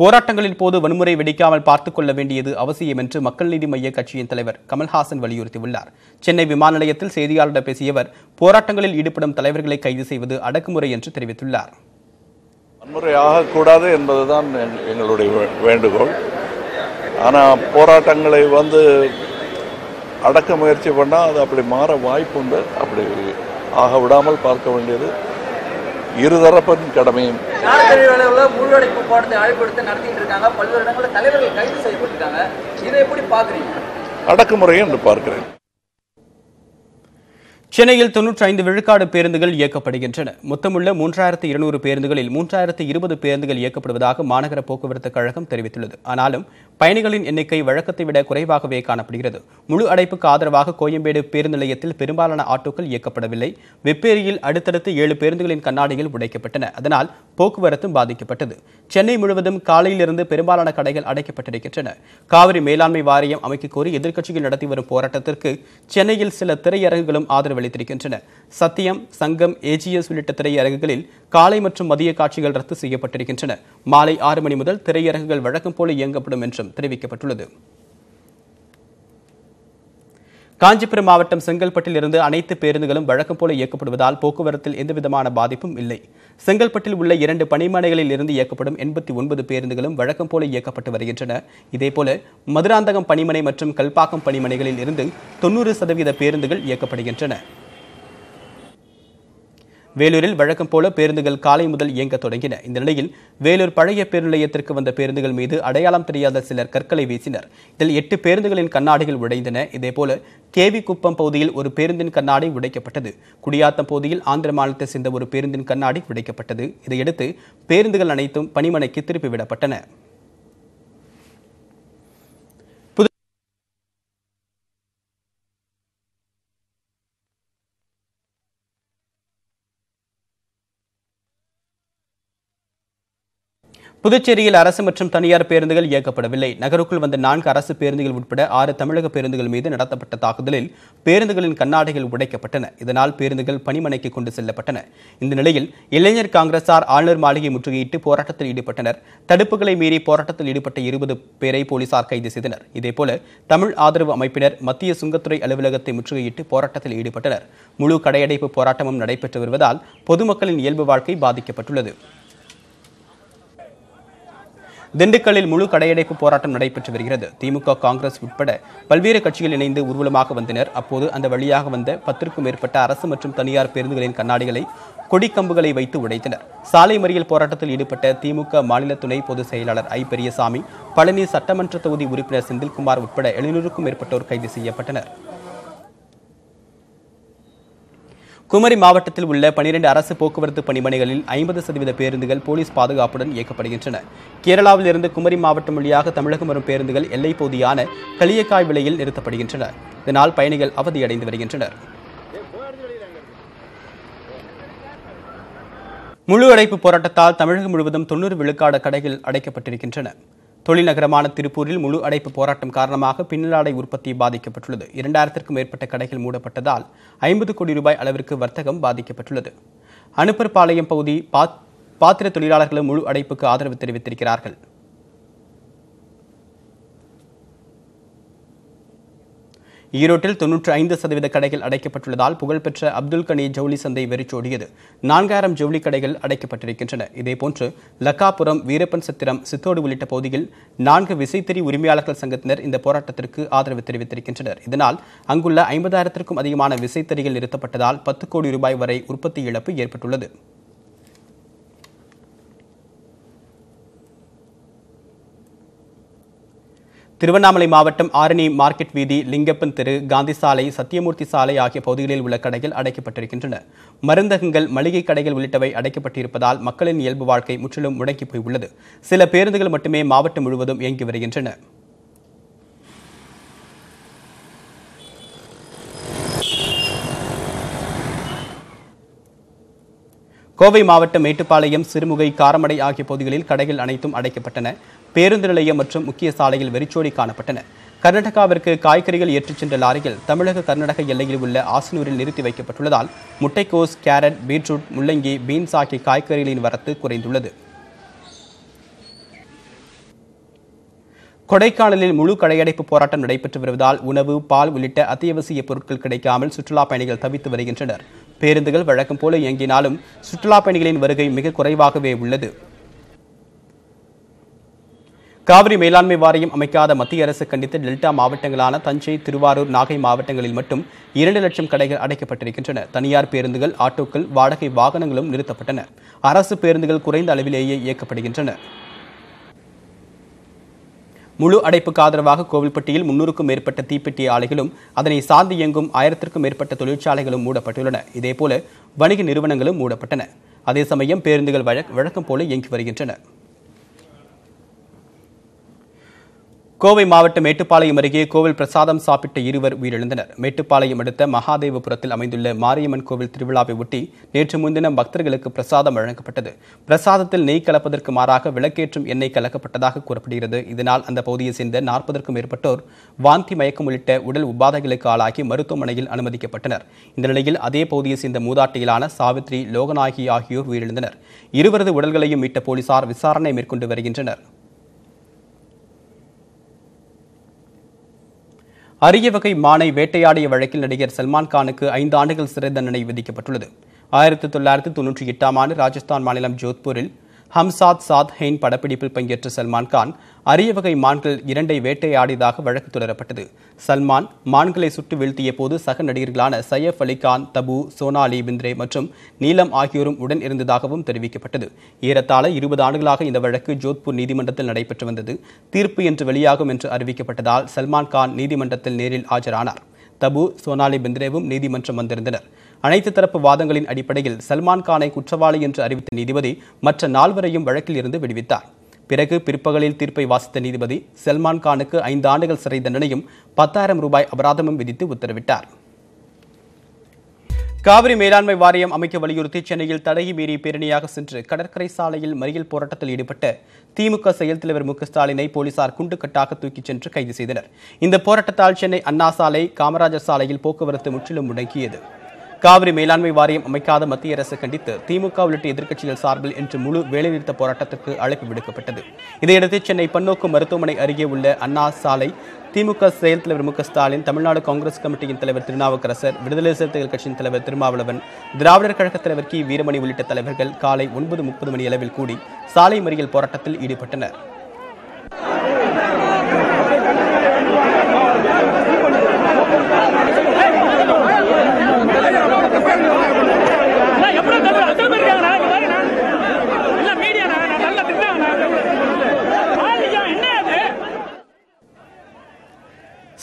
போராட்டங்களின் போது வன்முறை வெடிக்காமல் பார்த்துக் கொள்ள வேண்டியது அவசியம் என்று மக்கள் நீதி மய்ய கட்சியின் தலைவர் கமல் ஹாசன் வலியுறுத்தியுள்ளார். சென்னை விமான நிலையத்தில் செய்தியாளரிடம் பேசியவர் போராட்டங்களில் ஈடுபடும் தலைவர்களை கைது செய்வது அடக்குமுறை என்று தெரிவித்துள்ளார். வன்முறை ஆகக்கூடாது என்பதுதான் எங்களுடைய வேண்டுகோள். ஆனால் போராட்டங்களை வந்து அடக்க முயற்சி பண்ணால் அது அப்படி மாற வாய்ப்பு உண்டு. அப்படி ஆக விடாமல் பார்க்க வேண்டியது இருதரப்பின் கடமையும். அடக்குமுறை என்று பார்க்கிறேன். சென்னையில் தொன்னூற்றி ஐந்து விழுக்காடு பேருந்துகள் இயக்கப்படுகின்றன. மொத்தமுள்ள மூன்றாயிரத்தி இருநூறு பேருந்துகளில் மூன்றாயிரத்தி இருபது பேருந்துகள் இயக்கப்படுவதாக மாநகர போக்குவரத்து கழகம் தெரிவித்துள்ளது. ஆனாலும் பயணிகளின் எண்ணிக்கை வழக்கத்தை விட குறைவாகவே காணப்படுகிறது. முழு அடைப்புக்கு ஆதரவாக கோயம்பேடு பேருந்து நிலையத்தில் பெரும்பாலான ஆட்டோக்கள் இயக்கப்படவில்லை. வெப்பேரியில் அடுத்தடுத்து ஏழு பேருந்துகளின் கண்ணாடிகள் உடைக்கப்பட்டன. அதனால் போக்குவரத்தும் பாதிக்கப்பட்டது. சென்னை முழுவதும் காலையிலிருந்து பெரும்பாலான கடைகள் அடைக்கப்பட்டிருக்கின்றன. காவிரி மேலாண்மை வாரியம் அமைக்க கோரி எதிர்க்கட்சிகள் நடத்தி வரும் போராட்டத்திற்கு சென்னையில் சில திரையரங்குகளும் ஆதரவு சத்தியம், சங்கம், ஏஜிஎஸ் உள்ளிட்ட திரையரங்குகளில் காலை மற்றும் மதிய காட்சிகள் ரத்து செய்யப்பட்டிருக்கின்றன. மாலை ஆறு மணி முதல் திரையரங்குகள் வழக்கம் போல இயங்கப்படும் என்றும் தெரிவிக்கப்பட்டுள்ளது. காஞ்சிபுரம் மாவட்டம் செங்கல்பட்டில் இருந்து அனைத்து பேருந்துகளும் வழக்கம் போல இயக்கப்படுவதால் போக்குவரத்தில் எந்தவிதமான பாதிப்பும் இல்லை. செங்கல்பட்டில் உள்ள இரண்டு பணிமனைகளில் இருந்து இயக்கப்படும் எண்பத்தி ஒன்பது பேருந்துகளும் வழக்கம் போல இயக்கப்பட்டு வருகின்றன. இதேபோல மதுராந்தகம் பணிமனை மற்றும் கல்பாக்கம் பணிமனைகளில் இருந்து தொன்னூறு சதவீத பேருந்துகள் இயக்கப்படுகின்றன. வேலூரில் வழக்கம் போல பேருந்துகள் காலை முதல் இயங்க தொடங்கின. இந்த நிலையில் வேலூர் பழைய பேருந்து நிலையத்திற்கு வந்த பேருந்துகள் மீது அடையாளம் தெரியாத சிலர் கற்களை வீசினர். இதில் எட்டு பேருந்துகளின் கண்ணாடிகள் உடைந்தன. இதேபோல கேவிக்குப்பம் பகுதியில் ஒரு பேருந்தின் கண்ணாடி உடைக்கப்பட்டது. குடியாத்தம் பகுதியில் ஆந்திர மாநிலத்தை சேர்ந்த ஒரு பேருந்தின் கண்ணாடி உடைக்கப்பட்டது. இதையடுத்து பேருந்துகள் அனைத்தும் பணிமனைக்கு திருப்பிவிடப்பட்டன. புதுச்சேரியில் அரசு மற்றும் தனியார் பேருந்துகள் இயக்கப்படவில்லை. நகருக்குள் வந்த நான்கு அரசு பேருந்துகள் உட்பட ஆறு தமிழக பேருந்துகள் மீது நடத்தப்பட்ட தாக்குதலில் பேருந்துகளின் கண்ணாடிகள் உடைக்கப்பட்டன. இதனால் பேருந்துகள் பணிமனைக்கு கொண்டு செல்லப்பட்டன. இந்த நிலையில் இளைஞர் காங்கிரசார் ஆளுநர் மாளிகை முற்றுகையிட்டு போராட்டத்தில் ஈடுபட்டனர். தடுப்புகளை மீறி போராட்டத்தில் ஈடுபட்ட இருபது பேரை போலீசார் கைது செய்தனர். இதேபோல தமிழ் ஆதரவு அமைப்பினர் மத்திய சுங்கத்துறை அலுவலகத்தை முற்றுகையிட்டு போராட்டத்தில் ஈடுபட்டனர். முழு கடையடைப்பு போராட்டமும் நடைபெற்று வருவதால் பொதுமக்களின் இயல்பு வாழ்க்கை பாதிக்கப்பட்டுள்ளது. திண்டுக்கல்லில் முழு கடையடைப்பு போராட்டம் நடைபெற்று வருகிறது. திமுக, காங்கிரஸ் உட்பட பல்வேறு கட்சிகள் இணைந்து ஊர்வலமாக வந்தனர். அப்போது அந்த வழியாக வந்த பத்திற்கும் மேற்பட்ட அரசு மற்றும் தனியார் பேருந்துகளின் கண்ணாடிகளை கொடிக்கம்புகளை வைத்து உடைத்தனர். சாலை மறியல் போராட்டத்தில் ஈடுபட்ட திமுக மாநில துணை பொதுச் செயலாளர் ஐ. பெரியசாமி, பழனி சட்டமன்ற தொகுதி உறுப்பினர் செந்தில்குமார் உட்பட எழுநூறுக்கும் மேற்பட்டோர் கைது செய்யப்பட்டனர். குமரி மாவட்டத்தில் உள்ள பனிரெண்டு அரசு போக்குவரத்து பணிமனைகளில் ஐம்பது சதவீத பேருந்துகள் போலீஸ் பாதுகாப்புடன் இயக்கப்படுகின்றன. கேரளாவிலிருந்து குமரி மாவட்டம் வழியாக தமிழகம் வரும் பேருந்துகள் எல்லைப்பகுதியான களியக்காய் விலையில் நிறுத்தப்படுகின்றன. இதனால் பயணிகள் அவதியடைந்து வருகின்றனர். முழு அடைப்பு போராட்டத்தால் தமிழகம் முழுவதும் தொன்னூறு விழுக்காடு கடைகள் அடைக்கப்பட்டிருக்கின்றன. தொழில்நகரமான திருப்பூரில் முழு அடைப்பு போராட்டம் காரணமாக பின்னலாடை உற்பத்தி பாதிக்கப்பட்டுள்ளது. இரண்டாயிரத்திற்கும் மேற்பட்ட கடைகள் மூடப்பட்டதால் ஐம்பது கோடி ரூபாய் அளவிற்கு வர்த்தகம் பாதிக்கப்பட்டுள்ளது. அனுப்பர்பாளையம் பகுதி பாத்திர தொழிலாளர்களும் முழு அடைப்புக்கு ஆதரவு தெரிவித்திருக்கிறார்கள். ஈரோட்டில் தொண்ணூற்று ஐந்து சதவீத கடைகள் அடைக்கப்பட்டுள்ளதால் புகழ்பெற்ற அப்துல் கனி ஜவுளி சந்தை வெறிச்சோடியது. நான்காயிரம் ஜவுளி கடைகள் அடைக்கப்பட்டிருக்கின்றன. இதேபோன்று லக்காபுரம், வீரப்பன் சத்திரம், சித்தோடு உள்ளிட்ட பகுதியில் நான்கு விசைத்தறி உரிமையாளர்கள் சங்கத்தினர் இந்த போராட்டத்திற்கு ஆதரவு தெரிவித்திருக்கின்றனர். இதனால் அங்குள்ள ஐம்பதாயிரத்திற்கும் அதிகமான விசைத்தறிகள் நிறுத்தப்பட்டதால் பத்து கோடி ரூபாய் வரை உற்பத்தி இழப்பு ஏற்பட்டுள்ளது. திருவண்ணாமலை மாவட்டம் ஆரணி மார்க்கெட் வீதி, லிங்கப்பன் தெரு, காந்தி சாலை, சத்தியமூர்த்தி சாலை ஆகிய பகுதிகளில் உள்ள கடைகள் அடைக்கப்பட்டிருக்கின்றன. மருந்தகங்கள், மளிகை கடைகள் உள்ளிட்டவை அடைக்கப்பட்டிருப்பதால் மக்களின் இயல்பு வாழ்க்கை முற்றிலும் முடங்கி போய் உள்ளது. சில பேருந்துகள் மட்டுமே மாவட்டம் முழுவதும் இயங்கி வருகின்றன. கோவை மாவட்டம் மேட்டுப்பாளையம், சிறுமுகை, காரமடை ஆகிய பகுதிகளில் கடைகள் அனைத்தும் அடைக்கப்பட்டன. பேருந்து நிலையம் மற்றும் முக்கிய சாலையில் வெறிச்சோடி காணப்பட்டன. கர்நாடகாவிற்கு காய்கறிகள் ஏற்றிச் சென்ற லாரிகள் தமிழக கர்நாடக எல்லையில் உள்ள ஆசனூரில் நிறுத்தி வைக்கப்பட்டுள்ளதால் முட்டைக்கோஸ், கேரட், பீட்ரூட், முள்ளங்கி, பீன்ஸ் ஆகிய காய்கறிகளின் வரத்து குறைந்துள்ளது. கொடைக்கானலில் முழு கடையடைப்பு போராட்டம் நடைபெற்று வருவதால் உணவு, பால் உள்ளிட்ட அத்தியாவசிய பொருட்கள் கிடைக்காமல் சுற்றுலாப் பயணிகள் தவித்து வருகின்றனர். பேருந்துகள் வழக்கம் போல இயங்கினாலும் சுற்றுலாப் பயணிகளின் வருகை மிக குறைவாகவே உள்ளது. காவிரி மேலாண்மை வாரியம் அமைக்காத மத்திய அரசு கண்டித்து டெல்டா மாவட்டங்களான தஞ்சை, திருவாரூர், நாகை மாவட்டங்களில் மட்டும் இரண்டு லட்சம் கடைகள் அடைக்கப்பட்டிருக்கின்றன. தனியார் பேருந்துகள், ஆட்டோக்கள், வாடகை வாகனங்களும் நிறுத்தப்பட்டன. அரசு பேருந்துகள் குறைந்த அளவிலேயே இயக்கப்படுகின்றன. முழு அடைப்புக்கு ஆதரவாக கோவில்பட்டியில் முன்னூறுக்கும் மேற்பட்ட தீப்பெட்டி ஆலைகளும் அதனை சார்ந்து இயங்கும் ஆயிரத்திற்கும் மேற்பட்ட தொழிற்சாலைகளும் மூடப்பட்டுள்ளன. இதேபோல வணிக நிறுவனங்களும் மூடப்பட்டன. அதே சமயம் பேருந்துகள் வழக்கம் போல இயங்கி வருகின்றன. கோவை மாவட்டம் மேட்டுப்பாளையம் அருகே கோவில் பிரசாதம் சாப்பிட்ட இருவர் உயிரிழந்தனர். மேட்டுப்பாளையம் அடுத்த மகாதேவபுரத்தில் அமைந்துள்ள மாரியம்மன் கோவில் திருவிழாவை ஒட்டி நேற்று முன்தினம் பக்தர்களுக்கு பிரசாதம் வழங்கப்பட்டது. பிரசாதத்தில் நெய் கலப்பதற்கு மாறாக விளக்கேற்றும் எண்ணெய் கலக்கப்பட்டதாக கூறப்படுகிறது. இதனால் அந்த பகுதியை சேர்ந்த நாற்பதற்கும் மேற்பட்டோர் வாந்தி, மயக்கம் உள்ளிட்ட உடல் உபாதைகளுக்கு ஆளாகி மருத்துவமனையில் அனுமதிக்கப்பட்டனர். இந்த நிலையில் அதே பகுதியை சேர்ந்த மூதாட்டியிலான சாவித்ரி, லோகநாயகி ஆகியோர் உயிரிழந்தனர். இருவரது உடல்களையும் மீட்ட போலீசார் விசாரணை மேற்கொண்டு வருகின்றனர். அரிய வகை மானை வேட்டையாடிய வழக்கில் நடிகர் சல்மான் கானுக்கு ஐந்து ஆண்டுகள் சிறை தண்டனை விதிக்கப்பட்டுள்ளது. ஆயிரத்தி தொள்ளாயிரத்தி தொன்னூற்றி எட்டாம் ஆண்டு ராஜஸ்தான் மாநிலம் ஜோத்பூரில் ஹம் சாத் சாத் ஹெயின் படப்பிடிப்பில் பங்கேற்ற சல்மான் கான் அரிய வகை மான்கள் இரண்டை வேட்டையாடியதாக வழக்கு தொடரப்பட்டது. சல்மான் மான்களை சுட்டு வீழ்த்திய போது சக நடிகர்களான சையஃப் அலி கான், தபு, சோனாலி பிந்திரே மற்றும் நீலம் ஆகியோரும் உடன் இருந்ததாகவும் தெரிவிக்கப்பட்டது. ஏறத்தாழ இருபது ஆண்டுகளாக இந்த வழக்கு ஜோத்பூர் நீதிமன்றத்தில் நடைபெற்று வந்தது. தீர்ப்பு இன்று வெளியாகும் என்று அறிவிக்கப்பட்டதால் சல்மான் கான் நீதிமன்றத்தில் நேரில் ஆஜரானார். தபு, சோனாலி பிந்திரேவும் நீதிமன்றம் வந்திருந்தனர். அனைத்து தரப்பு வாதங்களின் அடிப்படையில் சல்மான் கானை குற்றவாளி என்று அறிவித்த நீதிபதி மற்ற நால்வரையும் வழக்கில் இருந்து விடுவித்தார். பிறகு பிற்பகலில் தீர்ப்பை வாசித்த நீதிபதி சல்மான் கானுக்கு ஐந்து ஆண்டுகள் சிறை தண்டனையும் பத்தாயிரம் ரூபாய் அபராதமும் விதித்து உத்தரவிட்டார். காவிரி மேலாண்மை வாரியம் அமைக்க வலியுறுத்தி சென்னையில் தடையை மீறி பேரணியாக சென்று கடற்கரை சாலையில் மறியல் போராட்டத்தில் ஈடுபட்ட திமுக செயல் தலைவர் மு க ஸ்டாலினை போலீசார் குண்டுக்கட்டாக தூக்கிச் சென்று கைது செய்தனர். இந்த போராட்டத்தால் சென்னை அண்ணா சாலை, காமராஜர் சாலையில் போக்குவரத்து முற்றிலும் முடங்கியது. காவிரி மேலாண்மை வாரியம் அமைக்காத மத்திய அரசு கண்டித்து திமுக உள்ளிட்ட எதிர்க்கட்சிகள் சார்பில் இன்று முழு வேலைநிறுத்த போராட்டத்திற்கு அழைப்பு விடுக்கப்பட்டது. இதையடுத்து சென்னை பன்னோக்கு மருத்துவமனை அருகே உள்ள அண்ணா சாலை திமுக செயல் தலைவர் மு க ஸ்டாலின், தமிழ்நாடு காங்கிரஸ் கமிட்டியின் தலைவர் திருநாவுக்கரசர், விடுதலை சிறுத்தைகள் கட்சியின் தலைவர் திருமாவளவன், திராவிடர் கழக தலைவர் கி வீரமணி உள்ளிட்ட தலைவர்கள் காலை ஒன்பது முப்பது மணி அளவில் கூடி சாலை மறியல் போராட்டத்தில் ஈடுபட்டனர்.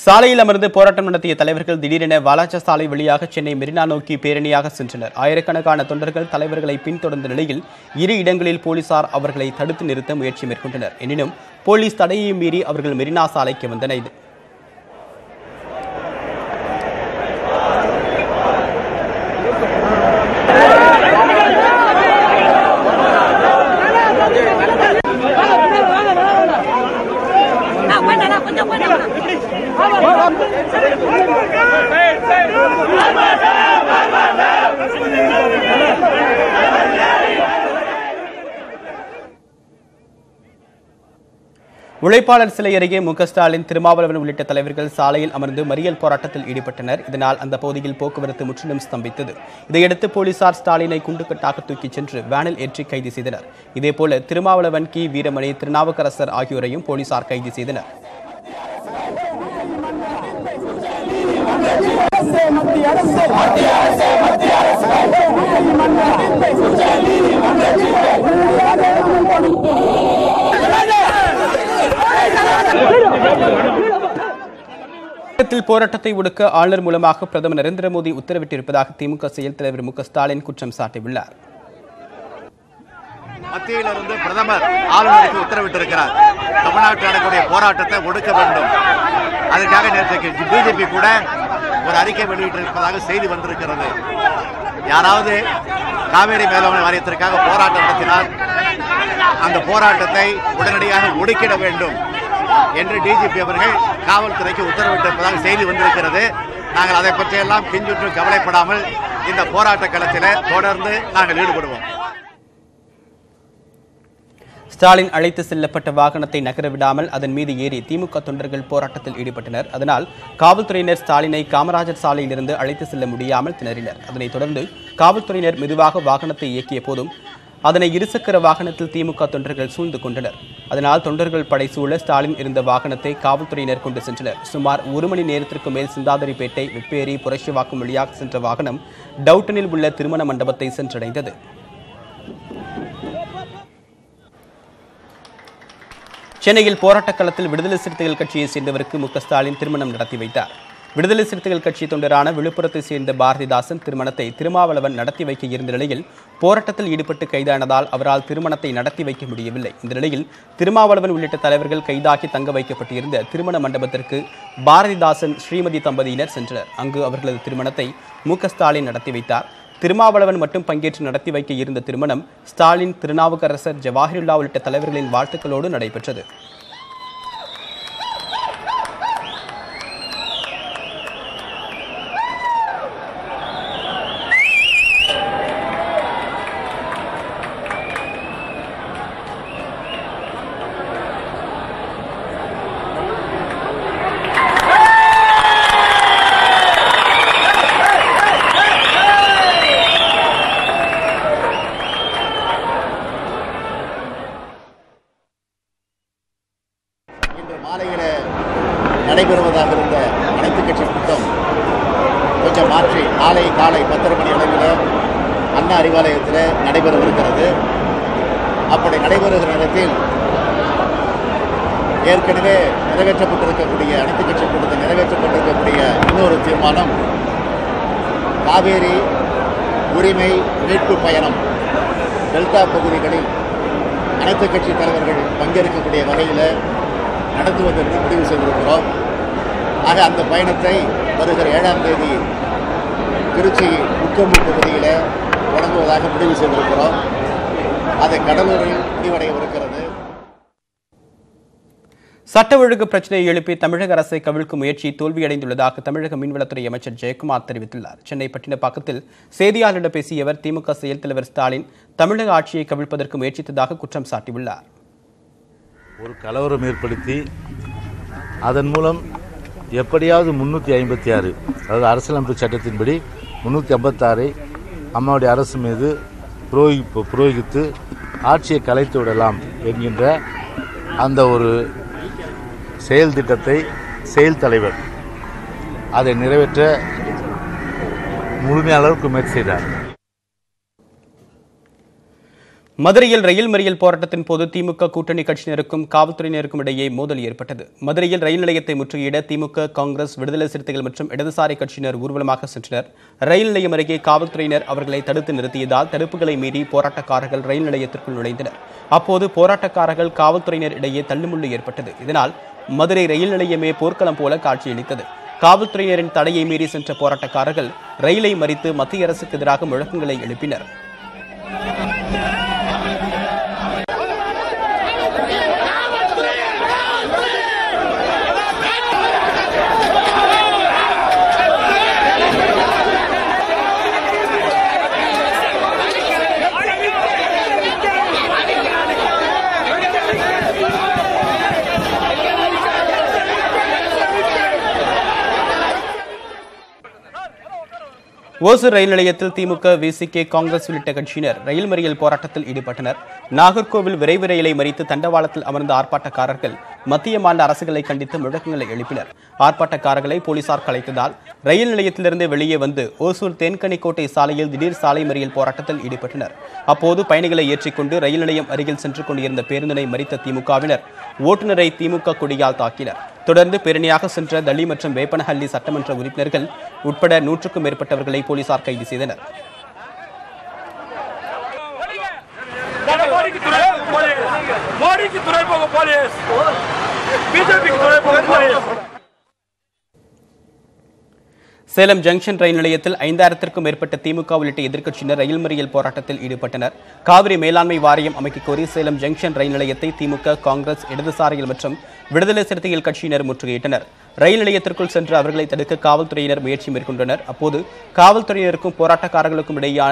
சாலையில் அமர்ந்து போராட்டம் நடத்திய தலைவர்கள் திடீரென வாலாஜா சாலை வழியாக சென்னை மெரினா நோக்கி பேரணியாக சென்றனர். ஆயிரக்கணக்கான தொண்டர்கள் தலைவர்களை பின்தொடர்ந்த நிலையில் இரு இடங்களில் போலீசார் அவர்களை தடுத்து நிறுத்த முயற்சி மேற்கொண்டனர். எனினும் போலீஸ் தடையை மீறி அவர்கள் மெரினா சாலைக்கு வந்தனர். உழைப்பாளர் சிலை அருகே மு.க.ஸ்டாலின் திருமாவளவன் உள்ளிட்ட தலைவர்கள் சாலையில் அமர்ந்து மறியல் போராட்டத்தில் ஈடுபட்டனர். இதனால் அந்த பகுதியில் போக்குவரத்து முற்றிலும் ஸ்தம்பித்தது. இதையடுத்து போலீசார் ஸ்டாலினை குண்டுக்கட்டாக தூக்கிச் சென்று வேனில் ஏற்றி கைது செய்தனர். இதேபோல திருமாவளவன், கி. வீரமணி, திருநாவுக்கரசர் ஆகியோரையும் போலீசார் கைது செய்தனர். போராட்டத்தை ஒடுக்க ஆளுநர் மூலமாக பிரதமர் நரேந்திர மோடி உத்தரவிட்டிருப்பதாக திமுக செயல் தலைவர் மு.க.ஸ்டாலின் குற்றம் சாட்டியுள்ளார். மத்தியிலிருந்து பிரதமர் ஆளுநருக்கு உத்தரவிட்டிருக்கிறார். தமிழ்நாட்டில் நடக்கூடிய போராட்டத்தை ஒடுக்க வேண்டும். அதற்காக நேற்றைக்கு பிஜேபி கூட ஒரு அறிக்கை வெளியிட்டிருப்பதாக செய்தி வந்திருக்கிறது. யாராவது காவேரி மேலாண்மை வாரியத்திற்காக போராட்டம் நடத்தினால் அந்த போராட்டத்தை உடனடியாக ஒடுக்கிட வேண்டும் என்று டிஜிபி அவர்கள் காவல்துறைக்கு உத்தரவிட்டிருப்பதாக செய்தி வந்திருக்கிறது. நாங்கள் அதை பற்றியெல்லாம் பின்சுற்று கவலைப்படாமல் இந்த போராட்ட களத்தில் தொடர்ந்து நாங்கள் ஈடுபடுவோம். ஸ்டாலின் அழைத்து செல்லப்பட்ட வாகனத்தை நகர விடாமல் அதன் மீது ஏறி திமுக தொண்டர்கள் போராட்டத்தில் ஈடுபட்டனர். அதனால் காவல்துறையினர் ஸ்டாலினை காமராஜர் சாலையிலிருந்து அழைத்து செல்ல முடியாமல் திணறினர். அதனைத் தொடர்ந்து காவல்துறையினர் மெதுவாக வாகனத்தை இயக்கிய போதும் அதனை இருசக்கர வாகனத்தில் திமுக தொண்டர்கள் சூழ்ந்து கொண்டனர். அதனால் தொண்டர்கள் படை சூழ ஸ்டாலின் இருந்த வாகனத்தை காவல்துறையினர் கொண்டு சென்றனர். சுமார் ஒரு மணி நேரத்திற்கு மேல் சிந்தாதிரிப்பேட்டை, வெப்பேரி, புரட்சிவாக்கம் வழியாக சென்ற வாகனம் டவுட்டனில் உள்ள திருமண மண்டபத்தை சென்றடைந்தது. சென்னையில் போராட்டக் களத்தில் விடுதலை சிறுத்தைகள் கட்சியை சேர்ந்தவருக்கு மு.க.ஸ்டாலின் திருமணம் நடத்தி வைத்தார். விடுதலை சிறுத்தைகள் கட்சி தொண்டரான விழுப்புரத்தை சேர்ந்த பாரதிதாசன் திருமணத்தை திருமாவளவன் நடத்தி வைக்க இருந்த நிலையில் போராட்டத்தில் ஈடுபட்டு கைதானதால் அவரால் திருமணத்தை நடத்தி வைக்க முடியவில்லை. இந்த நிலையில் திருமாவளவன் உள்ளிட்ட தலைவர்கள் கைதாகி தங்க வைக்கப்பட்டிருந்த திருமண மண்டபத்திற்கு பாரதிதாசன், ஸ்ரீமதி தம்பதியினர் சென்றனர். அங்கு அவர்களது திருமணத்தை மு.க.ஸ்டாலின் நடத்தி வைத்தார். திருமாவளவன் மட்டும் பங்கேற்று நடத்தி வைக்க இருந்த திருமணம் ஸ்டாலின், திருநாவுக்கரசர், ஜவாஹிருல்லா உள்ளிட்ட தலைவர்களின் வாழ்த்துக்களோடு நடைபெற்றது. மாலையில் நடைபெறுவதாக இருந்த அனைத்து கட்சி கூட்டம் கொஞ்சம் மாற்றி நாளை காலை பத்தரை மணி அளவில் அண்ணா அறிவாலயத்தில் நடைபெறவிருக்கிறது. அப்படி நடைபெறுகிற நேரத்தில் ஏற்கனவே நிறைவேற்றப்பட்டிருக்கக்கூடிய அனைத்து கட்சி கூட்டத்தில் நிறைவேற்றப்பட்டிருக்கக்கூடிய இன்னொரு தீர்மானம், காவேரி உரிமை மீட்பு பயணம் டெல்டா பகுதிகளில் அனைத்து கட்சி தலைவர்கள் பங்கேற்கக்கூடிய வகையில் நடத்துவதற்கு முடிவு செய்திருக்கிறோம். ஆக அந்த பயணத்தை வருகிற ஏழாம் தேதி திருச்சி முக்கொம்பு பகுதியில் தொடங்குவதாக முடிவு செய்திருக்கிறோம். அதை கடலூரில் முடிவடையவிருக்கிறது. சட்ட ஒழுங்கு பிரச்சினையை எழுப்பி தமிழக அரசை கவிழ்க்கும் முயற்சி தோல்வியடைந்துள்ளதாக தமிழக மீன்வளத்துறை அமைச்சர் ஜெயக்குமார் தெரிவித்துள்ளார். சென்னை பட்டினப்பாக்கத்தில் செய்தியாளர்களிடம் பேசிய அவர் திமுக செயல் தலைவர் ஸ்டாலின் தமிழக ஆட்சியை கவிழ்ப்பதற்கு முயற்சித்ததாக குற்றம் சாட்டியுள்ளார். ஒரு கலவரம் ஏற்படுத்தி அதன் மூலம் எப்படியாவது முந்நூற்றி ஐம்பத்தி ஆறு அதாவது அரசியலமைப்பு சட்டத்தின்படி முந்நூற்றி ஐம்பத்தாறை அம்மாவுடைய அரசு மீது புரோகி புரோகித்து ஆட்சியை கலைத்து விடலாம் என்கின்ற அந்த ஒரு செயல் திட்டத்தை செயல் தலைவர் அதை நிறைவேற்ற முழுமையாளருக்கு முயற்சி செய்தார். மதுரையில் ரயில் மறியல் போராட்டத்தின் போது திமுக கூட்டணி கட்சியினருக்கும் காவல்துறையினருக்கும் இடையே மோதல் ஏற்பட்டது. மதுரையில் ரயில் நிலையத்தை முற்றுகையிட திமுக, காங்கிரஸ், விடுதலை சிறுத்தைகள் மற்றும் இடதுசாரி கட்சியினர் ஊர்வலமாக சென்றனர். ரயில் நிலையம் அருகே காவல்துறையினர் அவர்களை தடுத்து நிறுத்தியதால் தடுப்புகளை மீறி போராட்டக்காரர்கள் ரயில் நிலையத்திற்குள் நுழைந்தனர். அப்போது போராட்டக்காரர்கள் காவல்துறையினர் இடையே தள்ளுமுள்ளு ஏற்பட்டது. இதனால் மதுரை ரயில் நிலையமே போர்க்களம் போல காட்சியளித்தது. காவல்துறையினரின் தடையை மீறி சென்ற போராட்டக்காரர்கள் ரயிலை மறித்து மத்திய அரசுக்கு எதிராக முழக்கங்களை எழுப்பினர். ஓசூர் ரயில் நிலையத்தில் திமுக, விசிகே, காங்கிரஸ் உள்ளிட்ட கட்சியினர் ரயில் மறியல் போராட்டத்தில் ஈடுபட்டனர். நாகர்கோவில் விரைவு ரயிலை மறித்து தண்டவாளத்தில் அமர்ந்த ஆர்ப்பாட்டக்காரர்கள் மத்திய மாநில அரசுகளை கண்டித்து முழக்கங்களை எழுப்பினர். ஆர்ப்பாட்டக்காரர்களை போலீசார் கலைத்ததால் ரயில் நிலையத்திலிருந்து வெளியே வந்து ஓசூர் தேன்கனிக்கோட்டை சாலையில் திடீர் சாலை மறியல் போராட்டத்தில் ஈடுபட்டனர். அப்போது பயணிகளை ஏற்றிக்கொண்டு ரயில் நிலையம் அருகில் சென்று கொண்டிருந்த பேருந்தினை மறித்த திமுகவினர் ஓட்டுநரை திமுக கொடியால் தாக்கினர். தொடர்ந்து பேரணியாக சென்ற தளி மற்றும் வேப்பனஹள்ளி சட்டமன்ற உறுப்பினர்கள் உட்பட நூற்றுக்கும் மேற்பட்டவர்களை போலீசார் கைது செய்தனர். சேலம் ஜங்ஷன் ரயில் நிலையத்தில் ஐந்தாயிரத்திற்கும் மேற்பட்ட திமுக உள்ளிட்ட எதிர்க்கட்சியினர் ரயில் மறியல் போராட்டத்தில் ஈடுபட்டனர். காவிரி மேலாண்மை வாரியம் அமைக்கக் கோரி சேலம் ஜங்ஷன் ரயில் நிலையத்தை திமுக, காங்கிரஸ், இடதுசாரிகள் மற்றும் விடுதலை சிறுத்தைகள் கட்சியினர் முற்றுகையிட்டனர். ரயில் நிலையத்திற்குள் சென்று அவர்களை தடுக்க காவல்துறையினர் முயற்சி மேற்கொண்டனர். அப்போது காவல்துறையினருக்கும் போராட்டக்காரர்களுக்கும் இடையே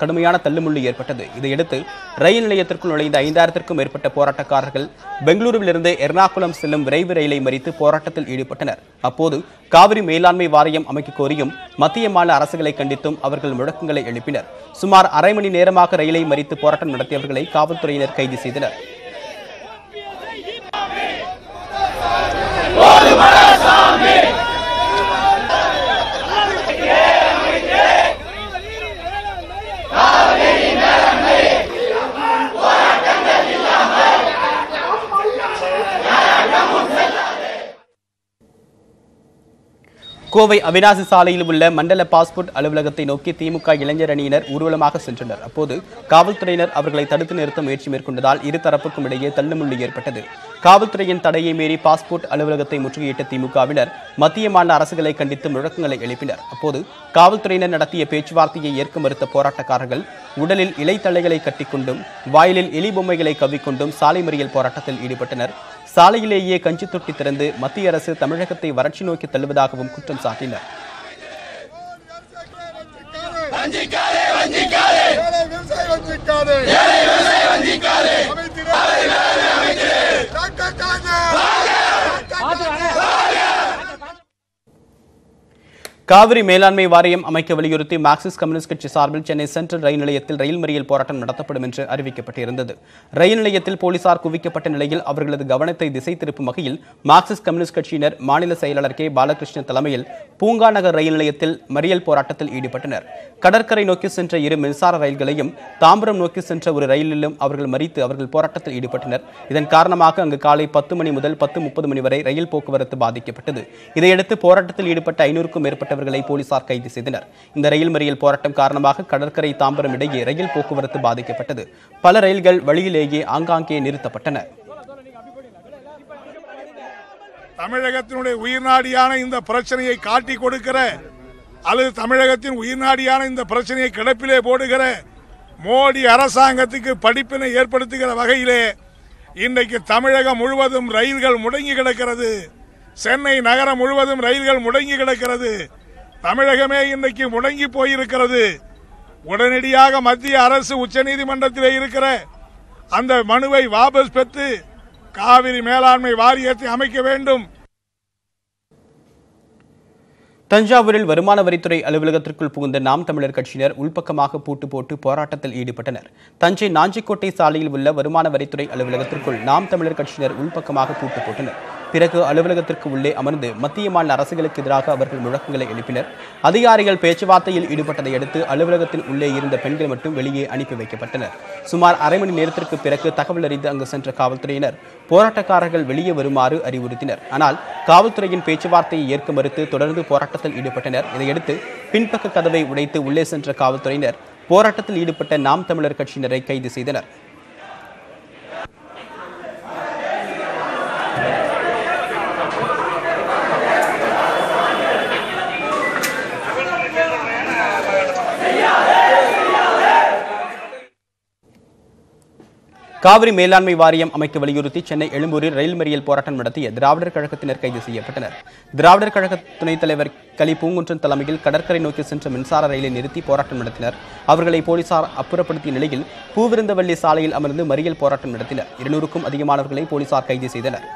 கடுமையான தள்ளுமுள்ளு ஏற்பட்டது. இதையடுத்து ரயில் நிலையத்திற்குள் நுழைந்த ஐந்தாயிரத்திற்கும் மேற்பட்ட போராட்டக்காரர்கள் பெங்களூருவிலிருந்து எர்ணாகுளம் செல்லும் விரைவு ரயிலை மறித்து போராட்டத்தில் ஈடுபட்டனர். அப்போது காவிரி மேலாண்மை வாரியம் அமைக்கக் கோரியும் மத்திய மாநில அரசுகளை கண்டித்தும் அவர்கள் முழக்கங்களை எழுப்பினர். சுமார் அரை மணி நேரமாக ரயிலை மறித்து போராட்டம் நடத்தியவர்களை காவல்துறையினர் கைது செய்தனர். கோவை அவிநாசி சாலையில் உள்ள மண்டல பாஸ்போர்ட் அலுவலகத்தை நோக்கி திமுக இளைஞர் அணியினர் ஊர்வலமாக சென்றனர். அப்போது காவல்துறையினர் அவர்களை தடுத்து நிறுத்த முயற்சி மேற்கொண்டதால் இருதரப்புக்கும் இடையே தள்ளுமுள்ளு ஏற்பட்டது. காவல்துறையின் தடையை மீறி பாஸ்போர்ட் அலுவலகத்தை முற்றுகையிட்ட திமுகவினர் மத்திய மாநில அரசுகளை கண்டித்து முழக்கங்களை எழுப்பினர். அப்போது காவல்துறையினர் நடத்திய பேச்சுவார்த்தையை ஏற்க மறுத்த போராட்டக்காரர்கள் உடலில் இலைத்தலைகளை கட்டிக்கொண்டும் வாயிலில் எலி பொம்மைகளை கவ்விக்கொண்டும் சாலை மறியல் போராட்டத்தில் ஈடுபட்டனர். சாலையிலேயே கஞ்சி தொட்டி திறந்து மத்திய அரசு தமிழகத்தை வறட்சி நோக்கி தள்ளுவதாகவும் குற்றம் சாட்டினர். காவிரி மேலாண்மை வாரியம் அமைக்க வலியுறுத்தி மார்க்சிஸ்ட் கம்யூனிஸ்ட் கட்சி சார்பில் சென்னை சென்ட்ரல் ரயில் நிலையத்தில் ரயில் மறியல் போராட்டம் நடத்தப்படும் என்று அறிவிக்கப்பட்டிருந்தது. ரயில் நிலையத்தில் போலீசார் குவிக்கப்பட்ட நிலையில் அவர்களது கவனத்தை திசை திருப்பும் வகையில் மார்க்சிஸ்ட் கம்யூனிஸ்ட் கட்சியினர் மாநில செயலாளர் கே பாலகிருஷ்ணன் தலைமையில் பூங்கா நகர் ரயில் நிலையத்தில் மறியல் போராட்டத்தில் ஈடுபட்டனர். கடற்கரை நோக்கி சென்ற இரு மின்சார ரயில்களையும் தாம்பரம் நோக்கி சென்ற ஒரு ரயிலிலும் அவர்கள் மறித்து அவர்கள் போராட்டத்தில் ஈடுபட்டனர். இதன் காரணமாக அங்கு காலை பத்து மணி முதல் பத்து முப்பது மணி வரை ரயில் போக்குவரத்து பாதிக்கப்பட்டது. இதையடுத்து போராட்டத்தில் ஈடுபட்ட ஐநூறுக்கும் மேற்பட்ட போலீசார் கைது செய்தனர். இந்த ரயில் மறியல் போராட்டம் காரணமாக கடற்கரை தாம்பரம் இடையே ரயில் போக்குவரத்து பாதிக்கப்பட்டது. பல ரயில்கள் வழியிலேயே ஆங்காங்கே நிறுத்தப்பட்டன. தமிழகத்தினுடைய உயிர்நாடியான இந்த பிரச்சனையை காட்டி கொடுக்கிற அல்லது தமிழகத்தின் உயிர்நாடியான இந்த பிரச்சனையை கிடப்பிலே போடுகிற மோடி அரசாங்கத்துக்கு படிப்பினை ஏற்படுத்துகிற வகையிலே இன்றைக்கு தமிழகம் முழுவதும் ரயில்கள் முடங்கி கிடக்கிறது. சென்னை நகரம் முழுவதும் ரயில்கள் முடங்கி கிடக்கிறது. தமிழகமே இன்றைக்கு முடங்கி போயிருக்கிறது. உடனடியாக மத்திய அரசு உச்சநீதிமன்றத்திலே இருக்கிற அந்த மனுவை வாபஸ் பெற்று காவிரி மேலாண்மை வாரியத்தை அமைக்க வேண்டும். தஞ்சாவூரில் வருமான வரித்துறை அலுவலகத்திற்குள் புகுந்த நாம் தமிழர் கட்சியினர் உள்பக்கமாக பூட்டு போட்டு போராட்டத்தில் ஈடுபட்டனர். தஞ்சை நாஞ்சிக்கோட்டை சாலையில் உள்ள வருமான வரித்துறை அலுவலகத்திற்குள் நாம் தமிழர் கட்சியினர் உள்பக்கமாக பூட்டு போட்டனர். பிறகு அலுவலகத்திற்கு உள்ளே அமர்ந்து மத்திய மாநில அரசுகளுக்கு எதிராக அவர்கள் முழக்கங்களை எழுப்பினர். அதிகாரிகள் பேச்சுவார்த்தையில் ஈடுபட்டதை அடுத்து அலுவலகத்தில் உள்ளே இருந்த பெண்கள் மட்டும் வெளியே அனுப்பி வைக்கப்பட்டனர். சுமார் அரை மணி நேரத்திற்கு பிறகு தகவல் அறிந்து அங்கு சென்ற காவல்துறையினர் போராட்டக்காரர்கள் வெளியே வருமாறு அறிவுறுத்தினர். ஆனால் காவல்துறையின் பேச்சுவார்த்தையை ஏற்க மறுத்து தொடர்ந்து போராட்டம் ஈடுபட்டனர். இதையடுத்து பின்பக்க கதவை உடைத்து உள்ளே சென்ற காவல்துறையினர் போராட்டத்தில் ஈடுபட்ட நாம் தமிழர் கட்சியினரை கைது செய்தனர். காவிரி மேலாண்மை வாரியம் அமைக்க வலியுறுத்தி சென்னை எழும்பூரில் ரயில் மறியல் போராட்டம் நடத்திய திராவிடர் கழகத்தினர் கைது செய்யப்பட்டனர். திராவிடர் கழக துணைத் தலைவர் கலி பூங்குன்றன் தலைமையில் கடற்கரை நோக்கி சென்ற மின்சார ரயிலை நிறுத்தி போராட்டம் நடத்தினர். அவர்களை போலீசார் அப்புறப்படுத்திய நிலையில் பூவிருந்தவள்ளி சாலையில் அமர்ந்து மறியல் போராட்டம் நடத்தினர். இருநூறுக்கும் அதிகமானவர்களை போலீசார் கைது செய்தனர்.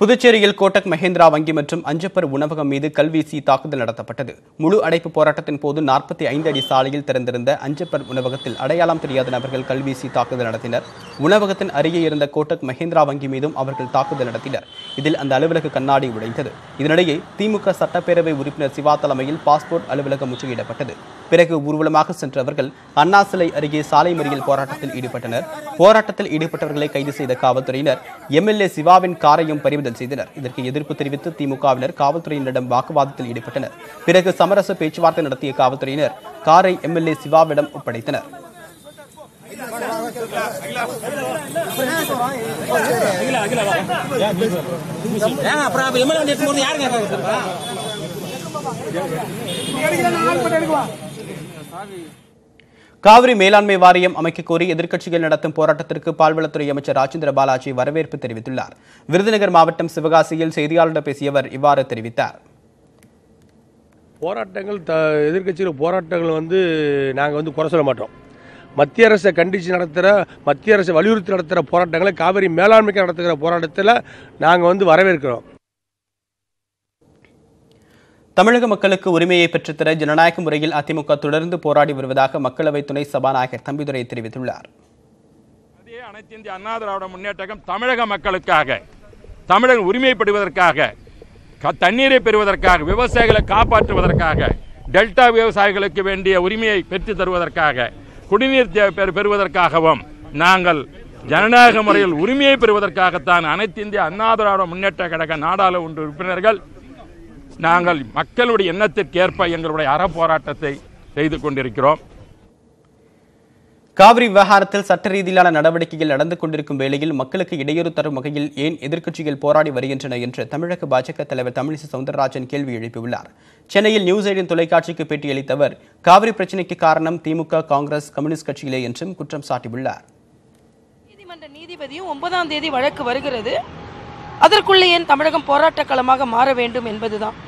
புதுச்சேரியில் கோட்டக் மஹேந்திரா வங்கி மற்றும் அஞ்சப்பர் உணவகம் மீது கல்வீசி தாக்குதல் நடத்தப்பட்டது. முழு அடைப்பு போராட்டத்தின் போது நாற்பத்தி ஐந்து அடி சாலையில் திறந்திருந்த அஞ்சப்பர் உணவகத்தில் அடையாளம் தெரியாத நபர்கள் கல்வீசி தாக்குதல் நடத்தினர். உணவகத்தின் அருகே இருந்த கோட்டக் மஹேந்திரா வங்கி மீதும் அவர்கள் தாக்குதல் நடத்தினர். இதில் அந்த அலுவலக கண்ணாடி உடைந்தது. இதனிடையே திமுக சட்டப்பேரவை உறுப்பினர் சிவா தலைமையில் பாஸ்போர்ட் அலுவலகம் முற்றுகையிடப்பட்டது. பிறகு ஊர்வலமாக சென்றவர்கள் அண்ணா சிலை அருகே சாலை மறியல் போராட்டத்தில் ஈடுபட்டனர். போராட்டத்தில் ஈடுபட்டவர்களை கைது செய்த காவல்துறையினர் எம்எல்ஏ சிவாவின் காரையும் பறிமுதல் செய்தனர். இதற்கு எதிர்ப்பு தெரிவித்து திமுகவினர் காவல்துறையினரிடம் வாக்குவாதத்தில் ஈடுபட்டனர். பிறகு சமரச பேச்சுவார்த்தை நடத்திய காவல்துறையினர் காரை எம்எல்ஏ சிவாவிடம் ஒப்படைத்தனர். காவிரி மேலாண்மை வாரியம் அமைக்க கோரி எதிர்க்கட்சிகள் நடத்தும் போராட்டத்திற்கு பால்வளத்துறை அமைச்சர் ராஜேந்திர பாலாஜி வரவேற்பு தெரிவித்துள்ளார். விருதுநகர் மாவட்டம் சிவகாசியில் செய்தியாளர்களிடம் பேசிய அவர் இவ்வாறு தெரிவித்தார். போராட்டங்கள் த எதிர்க்கட்சிகள் போராட்டங்கள் வந்து நாங்கள் வந்து குறை சொல்ல மாட்டோம். மத்திய அரசை கண்டித்து நடத்துகிற மத்திய அரசை வலியுறுத்தி நடத்துகிற போராட்டங்களை காவிரி மேலாண்மைக்கு நடத்துகிற போராட்டத்தில் நாங்கள் வந்து வரவேற்கிறோம். தமிழக மக்களுக்கு உரிமையை பெற்றுத்தர ஜனநாயக முறையில் அதிமுக தொடர்ந்து போராடி வருவதாக மக்களவை துணை சபாநாயகர் தம்பிதுரை தெரிவித்துள்ளார். அனைத்து இந்திய அண்ணா திராவிட முன்னேற்றகம் தமிழக மக்களுக்காக, தமிழக உரிமை பெறுவதற்காக, தண்ணீரை பெறுவதற்காக, விவசாயிகளை காப்பாற்றுவதற்காக, டெல்டா விவசாயிகளுக்கு வேண்டிய உரிமையை பெற்று தருவதற்காக, குடிநீர் பெறுவதற்காகவும், நாங்கள் ஜனநாயக முறையில் உரிமையை பெறுவதற்காகத்தான் அனைத்து இந்திய அண்ணா திராவிட முன்னேற்ற கழக நாடாளுமன்ற உறுப்பினர்கள் நாங்கள் மக்களுடைய எண்ணத்திற்கேற்ப எங்களுடைய அறப்போராட்டத்தை செய்து கொண்டிருக்கிறோம். காவிரி விவகாரத்தில் சட்ட ரீதியிலான நடவடிக்கைகள் நடந்து கொண்டிருக்கும் வேளையில் மக்களுக்கு இடையூறு தரும் வகையில் ஏன் எதிர்க்கட்சிகள் போராடி வருகின்றன என்று தமிழக பாஜக தலைவர் தமிழ்செல்வந்தரராஜன் கேள்வி எழுப்பியுள்ளார். சென்னையில் நியூஸ் எய்டின் தொலைக்காட்சிக்கு பேட்டியளித்த அவர் காவிரி பிரச்சினைக்கு காரணம் திமுக, காங்கிரஸ், கம்யூனிஸ்ட் கட்சிகளே என்றும் குற்றம் சாட்டியுள்ளார். நீதிமன்ற நீதிபதியும் ஒன்பதாம் தேதி வழக்கு வருகிறது. அதற்குள்ளே ஏன் தமிழகம் போராட்ட களமாக மாற வேண்டும் என்பதுதான்.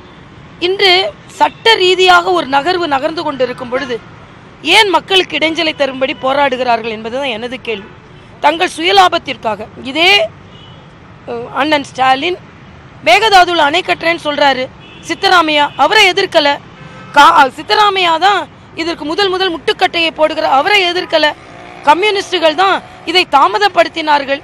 இன்று சட்ட ரீதியாக ஒரு நகர்வு நகர்ந்து கொண்டிருக்கும் பொழுது ஏன் மக்களுக்கு இடைஞ்சலை தரும்படி போராடுகிறார்கள் என்பதுதான் எனது கேள்வி. தங்கள் சுயலாபத்திற்காக இதே அண்ணன் ஸ்டாலின் மேகதாதுவில் அணை கட்டுறேன்னு சொல்கிறாரு. சித்தராமையா அவரை எதிர்க்கலை. கா சித்தராமையா தான் இதற்கு முதல் முதல் முட்டுக்கட்டையை போடுகிற அவரை எதிர்க்கலை. கம்யூனிஸ்டுகள் தான் இதை தாமதப்படுத்தினார்கள்.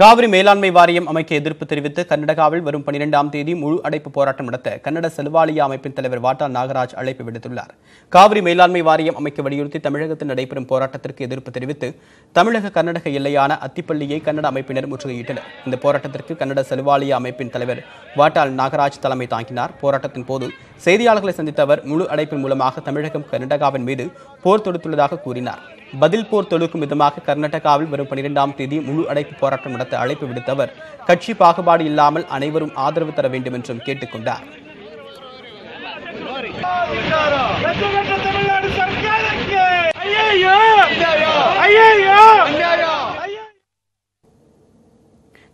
காவிரி மேலாண்மை வாரியம் அமைக்க எதிர்ப்பு தெரிவித்து கர்நாடகாவில் வரும் பனிரெண்டாம் தேதி முழு அடைப்பு போராட்டம் நடத்த கன்னட செல்வாலியா அமைப்பின் தலைவர் வாட்ட்டால் நாகராஜ் அழைப்பு விடுத்துள்ளார். காவிரி மேலாண்மை வாரியம் அமைக்க வலியுறுத்தி தமிழகத்தில் நடைபெறும் போராட்டத்திற்கு எதிர்ப்பு தெரிவித்து தமிழக கர்நாடக எல்லையான அத்திப்பள்ளியை கன்னட அமைப்பினர் முற்றுகையிட்டனர். இந்த போராட்டத்திற்கு கன்னட செல்வாலியா அமைப்பின் தலைவர் வாட்ட்டால் நாகராஜ் தலைமை தாங்கினார். போராட்டத்தின் போது செய்தியாளர்களை சந்தித்த அவர் முழு அடைப்பின் மூலமாக தமிழகம் கர்நாடகாவின் மீது போர் தொடுத்துள்ளதாக கூறினார். பதில் போர் தொடுக்கும் விதமாக கர்நாடகாவில் வரும் பனிரெண்டாம் தேதி முழு அடைப்பு போராட்டம் நடத்த அழைப்பு விடுத்தவர் கட்சி பாகுபாடு இல்லாமல் அனைவரும் ஆதரவு தர வேண்டும் என்றும் கேட்டுக்கொண்டார்.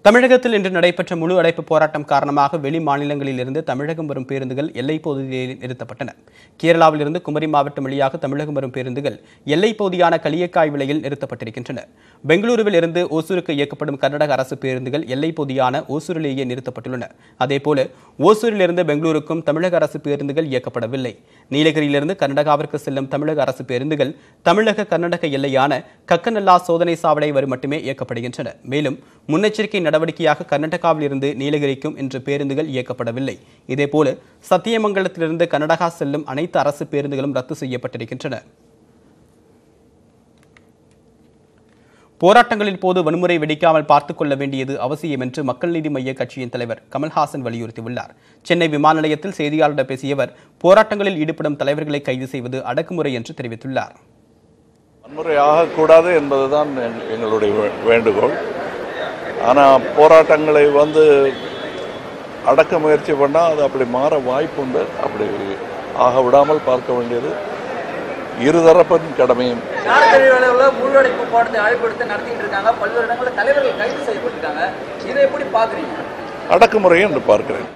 தமிழகத்தில் இன்று நடைபெற்ற முழு அடைப்பு போராட்டம் காரணமாக வெளி மாநிலங்களில் இருந்து தமிழகம் வரும் பேருந்துகள் எல்லைப்பகுதியில் நிறுத்தப்பட்டன. கேரளாவில் இருந்து குமரி மாவட்டம் வழியாக தமிழகம் வரும் பேருந்துகள் எல்லைப்பகுதியான களியக்காய் விலையில் நிறுத்தப்பட்டிருக்கின்றன. பெங்களூருவில் இருந்து ஓசூருக்கு இயக்கப்படும் கர்நாடக அரசு பேருந்துகள் எல்லைப்பகுதியான ஓசூரிலேயே நிறுத்தப்பட்டுள்ளன. அதேபோல ஓசூரிலிருந்து பெங்களூருக்கும் தமிழக அரசு பேருந்துகள் இயக்கப்படவில்லை. நீலகிரியிலிருந்து கர்நாடகாவிற்கு செல்லும் தமிழக அரசு பேருந்துகள் தமிழக கர்நாடக எல்லையான கக்கநல்லா சோதனை சாவடை வரை மட்டுமே இயக்கப்படுகின்றன. மேலும் முன்னெச்சரிக்கை நடவடிக்கையாக கர்நாடகாவில் இருந்து நீலகிரிக்கும் இன்று பேருந்துகள் இயக்கப்படவில்லை. இதேபோல சத்தியமங்கலத்திலிருந்து கர்நாடகா செல்லும் அனைத்து அரசு பேருந்துகளும் ரத்து செய்யப்பட்டிருக்கின்றன. போராட்டங்களின் போது வன்முறை வெடிக்காமல் பார்த்துக் கொள்ள வேண்டியது அவசியம் என்று மக்கள் நீதி மய்ய கட்சியின் தலைவர் கமல் ஹாசன் வலியுறுத்தியுள்ளார். சென்னை விமான நிலையத்தில் செய்தியாளர்களிடம் பேசிய அவர் போராட்டங்களில் ஈடுபடும் தலைவர்களை கைது செய்வது அடக்குமுறை என்று தெரிவித்துள்ளார். வன்முறை ஆகக்கூடாது என்பதுதான் எங்களுடைய வேண்டுகோள். ஆனால் போராட்டங்களை வந்து அடக்க முயற்சி பண்ணால் அது அப்படி மாற வாய்ப்பு உண்டு. அப்படி ஆக விடாமல் பார்க்க வேண்டியது இருதரப்பின் கடமையும். அடக்குமுறையும் என்று பார்க்கிறேன்.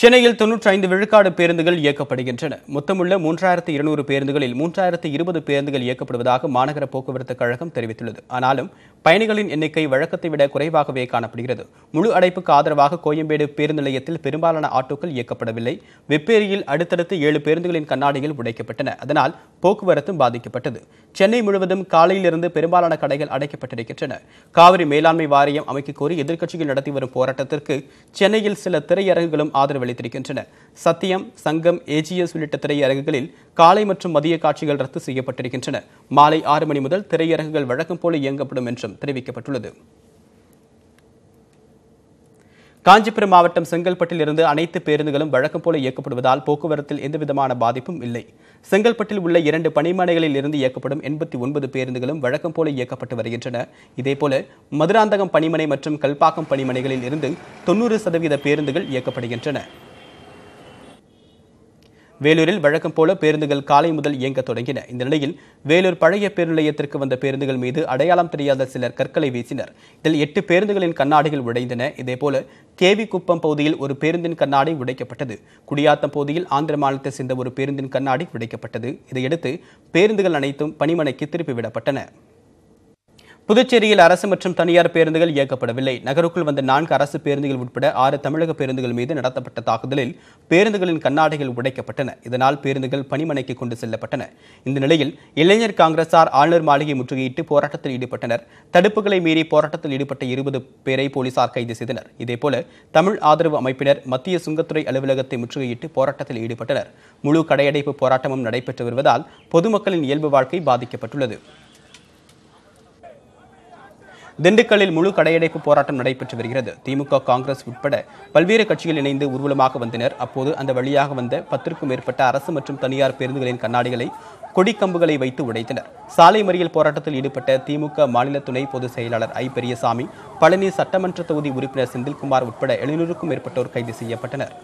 சென்னையில் தொண்ணூற்று ஐந்து விழுக்காடு பேருந்துகள் இயக்கப்படுகின்றன. மொத்தமுள்ள மூன்றாயிரத்து இருநூறு பேருந்துகளில் மூன்றாயிரத்து இருபது பேருந்துகள் இயக்கப்படுவதாக மாநகர போக்குவரத்து கழகம் தெரிவித்துள்ளது. ஆனாலும் பயணிகளின் எண்ணிக்கை வழக்கத்தை விட குறைவாகவே காணப்படுகிறது. முழு அடைப்புக்கு ஆதரவாக கோயம்பேடு பேருந்து நிலையத்தில் பெரும்பாலான ஆட்டோக்கள் இயக்கப்படவில்லை. வெப்பேரியில் அடுத்தடுத்து ஏழு பேருந்துகளின் கண்ணாடிகள் உடைக்கப்பட்டன. அதனால் போக்குவரத்தும் பாதிக்கப்பட்டது. சென்னை முழுவதும் காலையிலிருந்து பெரும்பாலான கடைகள் அடைக்கப்பட்டிருக்கின்றன. காவிரி மேலாண்மை வாரியம் அமைக்க கோரி எதிர்க்கட்சிகள் நடத்தி வரும் போராட்டத்திற்கு சென்னையில் சில திரையரங்குகளும் ஆதரவு சத்தியம், சங்கம், ஏஜிஎஸ் உள்ளிட்ட திரையரங்குகளில் காலை மற்றும் மதிய காட்சிகள் ரத்து செய்யப்பட்டிருக்கின்றன. மாலை ஆறு மணி முதல் திரையரங்குகள் வழக்கம் போல இயங்கப்படும் என்றும் தெரிவிக்கப்பட்டுள்ளது. காஞ்சிபுரம் மாவட்டம் செங்கல்பட்டில் இருந்து அனைத்து பேருந்துகளும் வழக்கம் போல இயக்கப்படுவதால் போக்குவரத்தில் எந்தவிதமான பாதிப்பும் இல்லை. செங்கல்பட்டில் உள்ள இரண்டு பணிமனைகளில் இருந்து இயக்கப்படும் எண்பத்தி ஒன்பது பேருந்துகளும் வழக்கம் போல இயக்கப்பட்டு வருகின்றன. இதேபோல மதுராந்தகம் பணிமனை மற்றும் கல்பாக்கம் பணிமனைகளில் இருந்து தொன்னூறு சதவீத பேருந்துகள் இயக்கப்படுகின்றன. வேலூரில் வழக்கம் போல பேருந்துகள் காலை முதல் இயங்க தொடங்கின. இந்த நிலையில் வேலூர் பழைய பேருந்து நிலையத்திற்கு வந்த பேருந்துகள் மீது அடையாளம் தெரியாத சிலர் கற்களை வீசினர். இதில் எட்டு பேருந்துகளின் கண்ணாடிகள் உடைந்தன. இதேபோல கேவி குப்பம் பகுதியில் ஒரு பேருந்தின் கண்ணாடி உடைக்கப்பட்டது. குடியாத்தம் பகுதியில் ஆந்திர மாநிலத்தை சேர்ந்த ஒரு பேருந்தின் கண்ணாடி உடைக்கப்பட்டது. இதையடுத்து பேருந்துகள் அனைத்தும் பணிமனைக்கு திருப்பிவிடப்பட்டன. புதுச்சேரியில் அரசு மற்றும் தனியார் பேருந்துகள் இயக்கப்படவில்லை. நகருக்குள் வந்த நான்கு அரசு பேருந்துகள் உட்பட ஆறு தமிழக பேருந்துகள் மீது நடத்தப்பட்ட தாக்குதலில் பேருந்துகளின் கண்ணாடிகள் உடைக்கப்பட்டன. இதனால் பேருந்துகள் பணிமனைக்கு கொண்டு செல்லப்பட்டன. இந்த நிலையில் இளைஞர் காங்கிரசார் ஆளுநர் மாளிகை முற்றுகையிட்டு போராட்டத்தில் ஈடுபட்டனர். தடுப்புகளை மீறி போராட்டத்தில் ஈடுபட்ட இருபது பேரை போலீசார் கைது செய்தனர். இதேபோல தமிழ் ஆதரவு அமைப்பினர் மத்திய சுங்கத்துறை அலுவலகத்தை முற்றுகையிட்டு போராட்டத்தில் ஈடுபட்டனர். முழு கடையடைப்பு போராட்டமும் நடைபெற்று வருவதால் பொதுமக்களின் இயல்பு வாழ்க்கை பாதிக்கப்பட்டுள்ளது. திண்டுக்கல்லில் முழு கடையடைப்பு போராட்டம் நடைபெற்று வருகிறது. திமுக, காங்கிரஸ் உட்பட பல்வேறு கட்சிகள் இணைந்து ஊர்வலமாக வந்தனர். அப்போது அந்த வழியாக வந்த பத்திற்கும் மேற்பட்ட அரசு மற்றும் தனியார் பேருந்துகளின் கண்ணாடிகளை கொடிக்கம்புகளை வைத்து உடைத்தனர். சாலை மறியல் போராட்டத்தில் ஈடுபட்ட திமுக மாநில துணை பொதுச் செயலாளர் ஐ. பெரியசாமி, பழனி சட்டமன்ற தொகுதி உறுப்பினர் செந்தில்குமார் உட்பட எழுநூறுக்கும் மேற்பட்டோர் கைது செய்யப்பட்டனர்.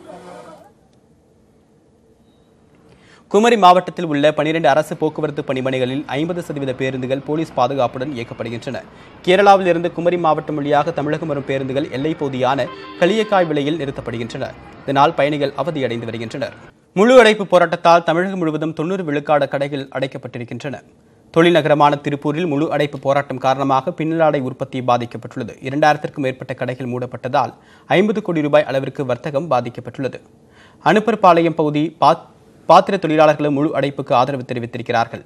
குமரி மாவட்டத்தில் உள்ள பனிரெண்டு அரசு போக்குவரத்து பணிமனைகளில் ஐம்பது சதவீத பேருந்துகள் போலீஸ் பாதுகாப்புடன் இயக்கப்படுகின்றன. கேரளாவில் இருந்து குமரி மாவட்டம் வழியாக தமிழகம் வரும் பேருந்துகள் எல்லைப் பகுதியான களியக்காய் விலையில் நிறுத்தப்படுகின்றன. இதனால் பயணிகள் அவதியடைந்து வருகின்றனர். முழு அடைப்பு போராட்டத்தால் தமிழகம் முழுவதும் தொன்னூறு விழுக்காடு கடைகள் அடைக்கப்பட்டிருக்கின்றன. தொழில்நகரமான திருப்பூரில் முழு அடைப்பு போராட்டம் காரணமாக பின்னலாடை உற்பத்தி பாதிக்கப்பட்டுள்ளது. இரண்டாயிரத்திற்கும் மேற்பட்ட கடைகள் மூடப்பட்டதால் ஐம்பது கோடி ரூபாய் அளவிற்கு வர்த்தகம் பாதிக்கப்பட்டுள்ளது. அனுப்பர்பாளையம் பகுதி பாத்திர தொழிலாளர்களும் முழு அடைப்புக்கு ஆதரவு தெரிவித்திருக்கிறார்கள்.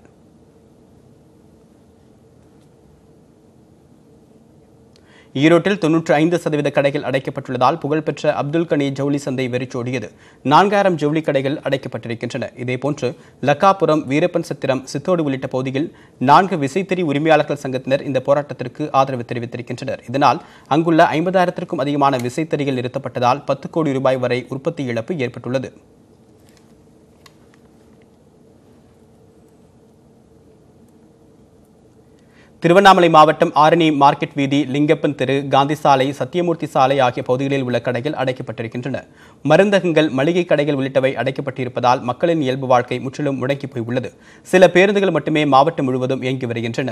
ஈரோட்டில் தொன்னூற்று ஐந்து சதவீத கடைகள் அடைக்கப்பட்டுள்ளதால் புகழ்பெற்ற அப்துல் கனி ஜவுளி சந்தை வெறிச்சோடியது. நான்காயிரம் ஜவுளி கடைகள் அடைக்கப்பட்டிருக்கின்றன. இதேபோன்று லக்காபுரம், வீரப்பன் சத்திரம், சித்தோடு உள்ளிட்ட பகுதியில் நான்கு விசைத்தறி உரிமையாளர்கள் சங்கத்தினர் இந்த போராட்டத்திற்கு ஆதரவு தெரிவித்திருக்கின்றனர். இதனால் அங்குள்ள ஐம்பதாயிரத்திற்கும் அதிகமான விசைத்தறிகள் நிறுத்தப்பட்டதால் பத்து கோடி ரூபாய் வரை உற்பத்தி இழப்பு ஏற்பட்டுள்ளது. திருவண்ணாமலை மாவட்டம் ஆரணி மார்க்கெட் வீதி, லிங்கப்பன் தெரு, காந்தி சாலை, சத்தியமூர்த்தி சாலை ஆகிய பகுதிகளில் உள்ள கடைகள் அடைக்கப்பட்டிருக்கின்றன. மருந்தகங்கள், மளிகை கடைகள் உள்ளிட்டவை அடைக்கப்பட்டிருப்பதால் மக்களின் இயல்பு வாழ்க்கை முற்றிலும் முடங்கி போய் உள்ளது. சில பேருந்துகள் மட்டுமே மாவட்டம் முழுவதும் இயங்கி வருகின்றன.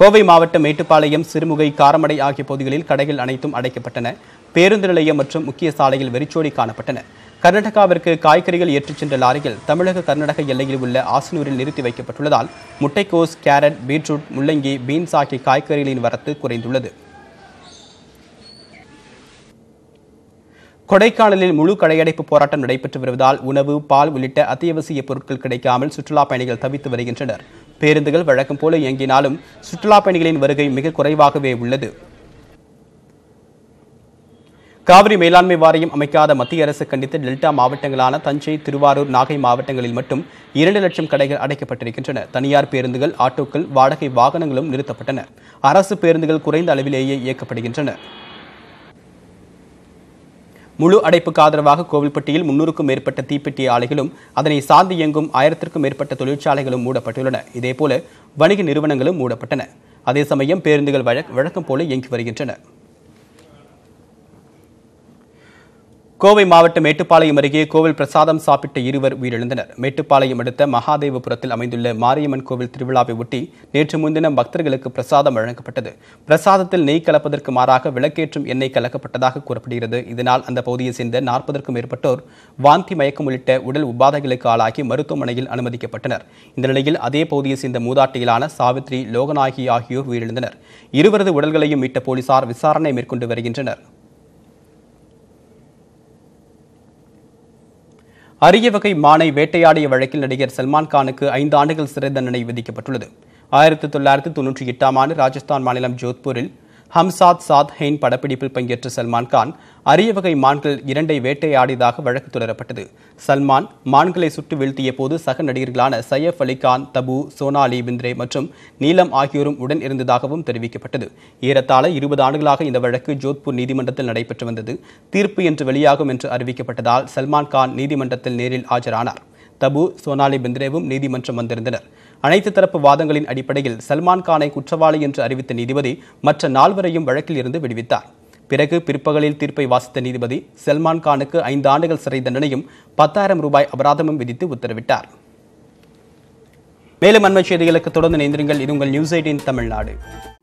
கோவை மாவட்டம் மேட்டுப்பாளையம், சிறுமுகை, காரமடை ஆகிய பகுதிகளில் கடைகள் அனைத்தும் அடைக்கப்பட்டன. பேருந்து நிலையம் மற்றும் முக்கிய சாலையில் வெறிச்சோடி காணப்பட்டன. கர்நாடகாவிற்கு காய்கறிகள் ஏற்றிச் சென்ற லாரிகள் தமிழக கர்நாடக எல்லையில் உள்ள ஆசனூரில் நிறுத்தி வைக்கப்பட்டுள்ளதால் முட்டைக்கோஸ், கேரட், பீட்ரூட், முள்ளங்கி, பீன்ஸ் ஆகிய காய்கறிகளின் வரத்து குறைந்துள்ளது. கொடைக்கானலில் முழு கடையடைப்பு போராட்டம் நடைபெற்று வருவதால் உணவு, பால் உள்ளிட்ட அத்தியாவசிய பொருட்கள் கிடைக்காமல் சுற்றுலாப் பயணிகள் தவித்து வருகின்றனர். பேருந்துகள் வழக்கம் போல இயங்கினாலும் சுற்றுலாப் பயணிகளின் வருகை மிக குறைவாகவே உள்ளது. காவிரி மேலாண்மை வாரியம் அமைக்காத மத்திய அரசு கண்டித்து டெல்டா மாவட்டங்களான தஞ்சை, திருவாரூர், நாகை மாவட்டங்களில் மட்டும் இரண்டு லட்சம் கடைகள் அடைக்கப்பட்டிருக்கின்றன. தனியார் பேருந்துகள், ஆட்டோக்கள், வாடகை வாகனங்களும் நிறுத்தப்பட்டன. அரசு பேருந்துகள் குறைந்த அளவிலேயே இயக்கப்படுகின்றன. முழு அடைப்புக்கு ஆதரவாக கோவில்பட்டியில் முன்னூறுக்கும் மேற்பட்ட தீப்பெட்டி ஆலைகளும் அதனை சார்ந்து இயங்கும் ஆயிரத்திற்கும் மேற்பட்ட தொழிற்சாலைகளும் மூடப்பட்டுள்ளன. இதேபோல வணிக நிறுவனங்களும் மூடப்பட்டன. அதே சமயம் பேருந்துகள் வழக்கம் போல இயங்கி வருகின்றன. கோவை மாவட்ட மேட்டுப்பாளையம் அருகே கோவில் பிரசாதம் சாப்பிட்ட இருவர் உயிரிழந்தனர். மேட்டுப்பாளையம் அடுத்த மகாதேவபுரத்தில் அமைந்துள்ள மாரியம்மன் கோவில் திருவிழாவை ஒட்டி நேற்று முன்தினம் பக்தர்களுக்கு பிரசாதம் வழங்கப்பட்டது. பிரசாதத்தில் நெய் கலப்பதற்கு மாறாக விளக்கேற்றும் எண்ணெய் கலக்கப்பட்டதாக கூறப்படுகிறது. இதனால் அந்த பகுதியை சேர்ந்த நாற்பதுக்கும் மேற்பட்டோர் வாந்தி, மயக்கம் உள்ளிட்ட உடல் உபாதைகளுக்கு ஆளாகி மருத்துவமனையில் அனுமதிக்கப்பட்டனர். இந்த நிலையில் அதே பகுதியை சேர்ந்த மூதாட்டியிலான சாவித்ரி, லோகநாயகி ஆகியோர் உயிரிழந்தனர். இருவரது உடல்களையும் மீட்ட போலீசார் விசாரணை மேற்கொண்டு வருகின்றனர். அரிய வகை மானை வேட்டையாடிய வழக்கில் நடிகர் சல்மான் கானுக்கு ஐந்து ஆண்டுகள் சிறை தண்டனை விதிக்கப்பட்டுள்ளது. ஆயிரத்தி தொள்ளாயிரத்தி தொன்னூற்றி எட்டாம் ஆண்டு ராஜஸ்தான் மாநிலம் ஜோத்பூரில் ஹம் சாத் சாத் ஹெயின் படப்பிடிப்பில் பங்கேற்ற சல்மான் கான் அரிய வகை மான்கள் இரண்டை வேட்டையாடியதாக வழக்கு தொடரப்பட்டது. சல்மான் மான்களை சுட்டு வீழ்த்திய போது சக நடிகர்களான சையப் அலி கான், தபு, சோனாலி பிந்திரே மற்றும் நீலம் ஆகியோரும் உடன் இருந்ததாகவும் தெரிவிக்கப்பட்டது. ஏறத்தாழ இருபது ஆண்டுகளாக இந்த வழக்கு ஜோத்பூர் நீதிமன்றத்தில் நடைபெற்று வந்தது. தீர்ப்பு இன்று வெளியாகும் என்று அறிவிக்கப்பட்டதால் சல்மான் கான் நீதிமன்றத்தில் நேரில் ஆஜரானார். தபு, சோனாலி பிந்திரேவும் நீதிமன்றம் வந்திருந்தனர். அனைத்து தரப்பு வாதங்களின் அடிப்படையில் சல்மான் கானை குற்றவாளி என்று அறிவித்த நீதிபதி மற்ற நால்வரையும் வழக்கில் இருந்து விடுவித்தார். பிறகு பிற்பகலில் தீர்ப்பை வாசித்த நீதிபதி சல்மான் கானுக்கு ஐந்து ஆண்டுகள் சிறை தண்டனையும் பத்தாயிரம் ரூபாய் அபராதமும் விதித்து உத்தரவிட்டார். மேலும் அண்மை செய்திகளுக்கு தொடர்ந்து இணைந்திருங்கள். இது உங்கள் நியூஸ் எய்ட்டின் தமிழ்நாடு.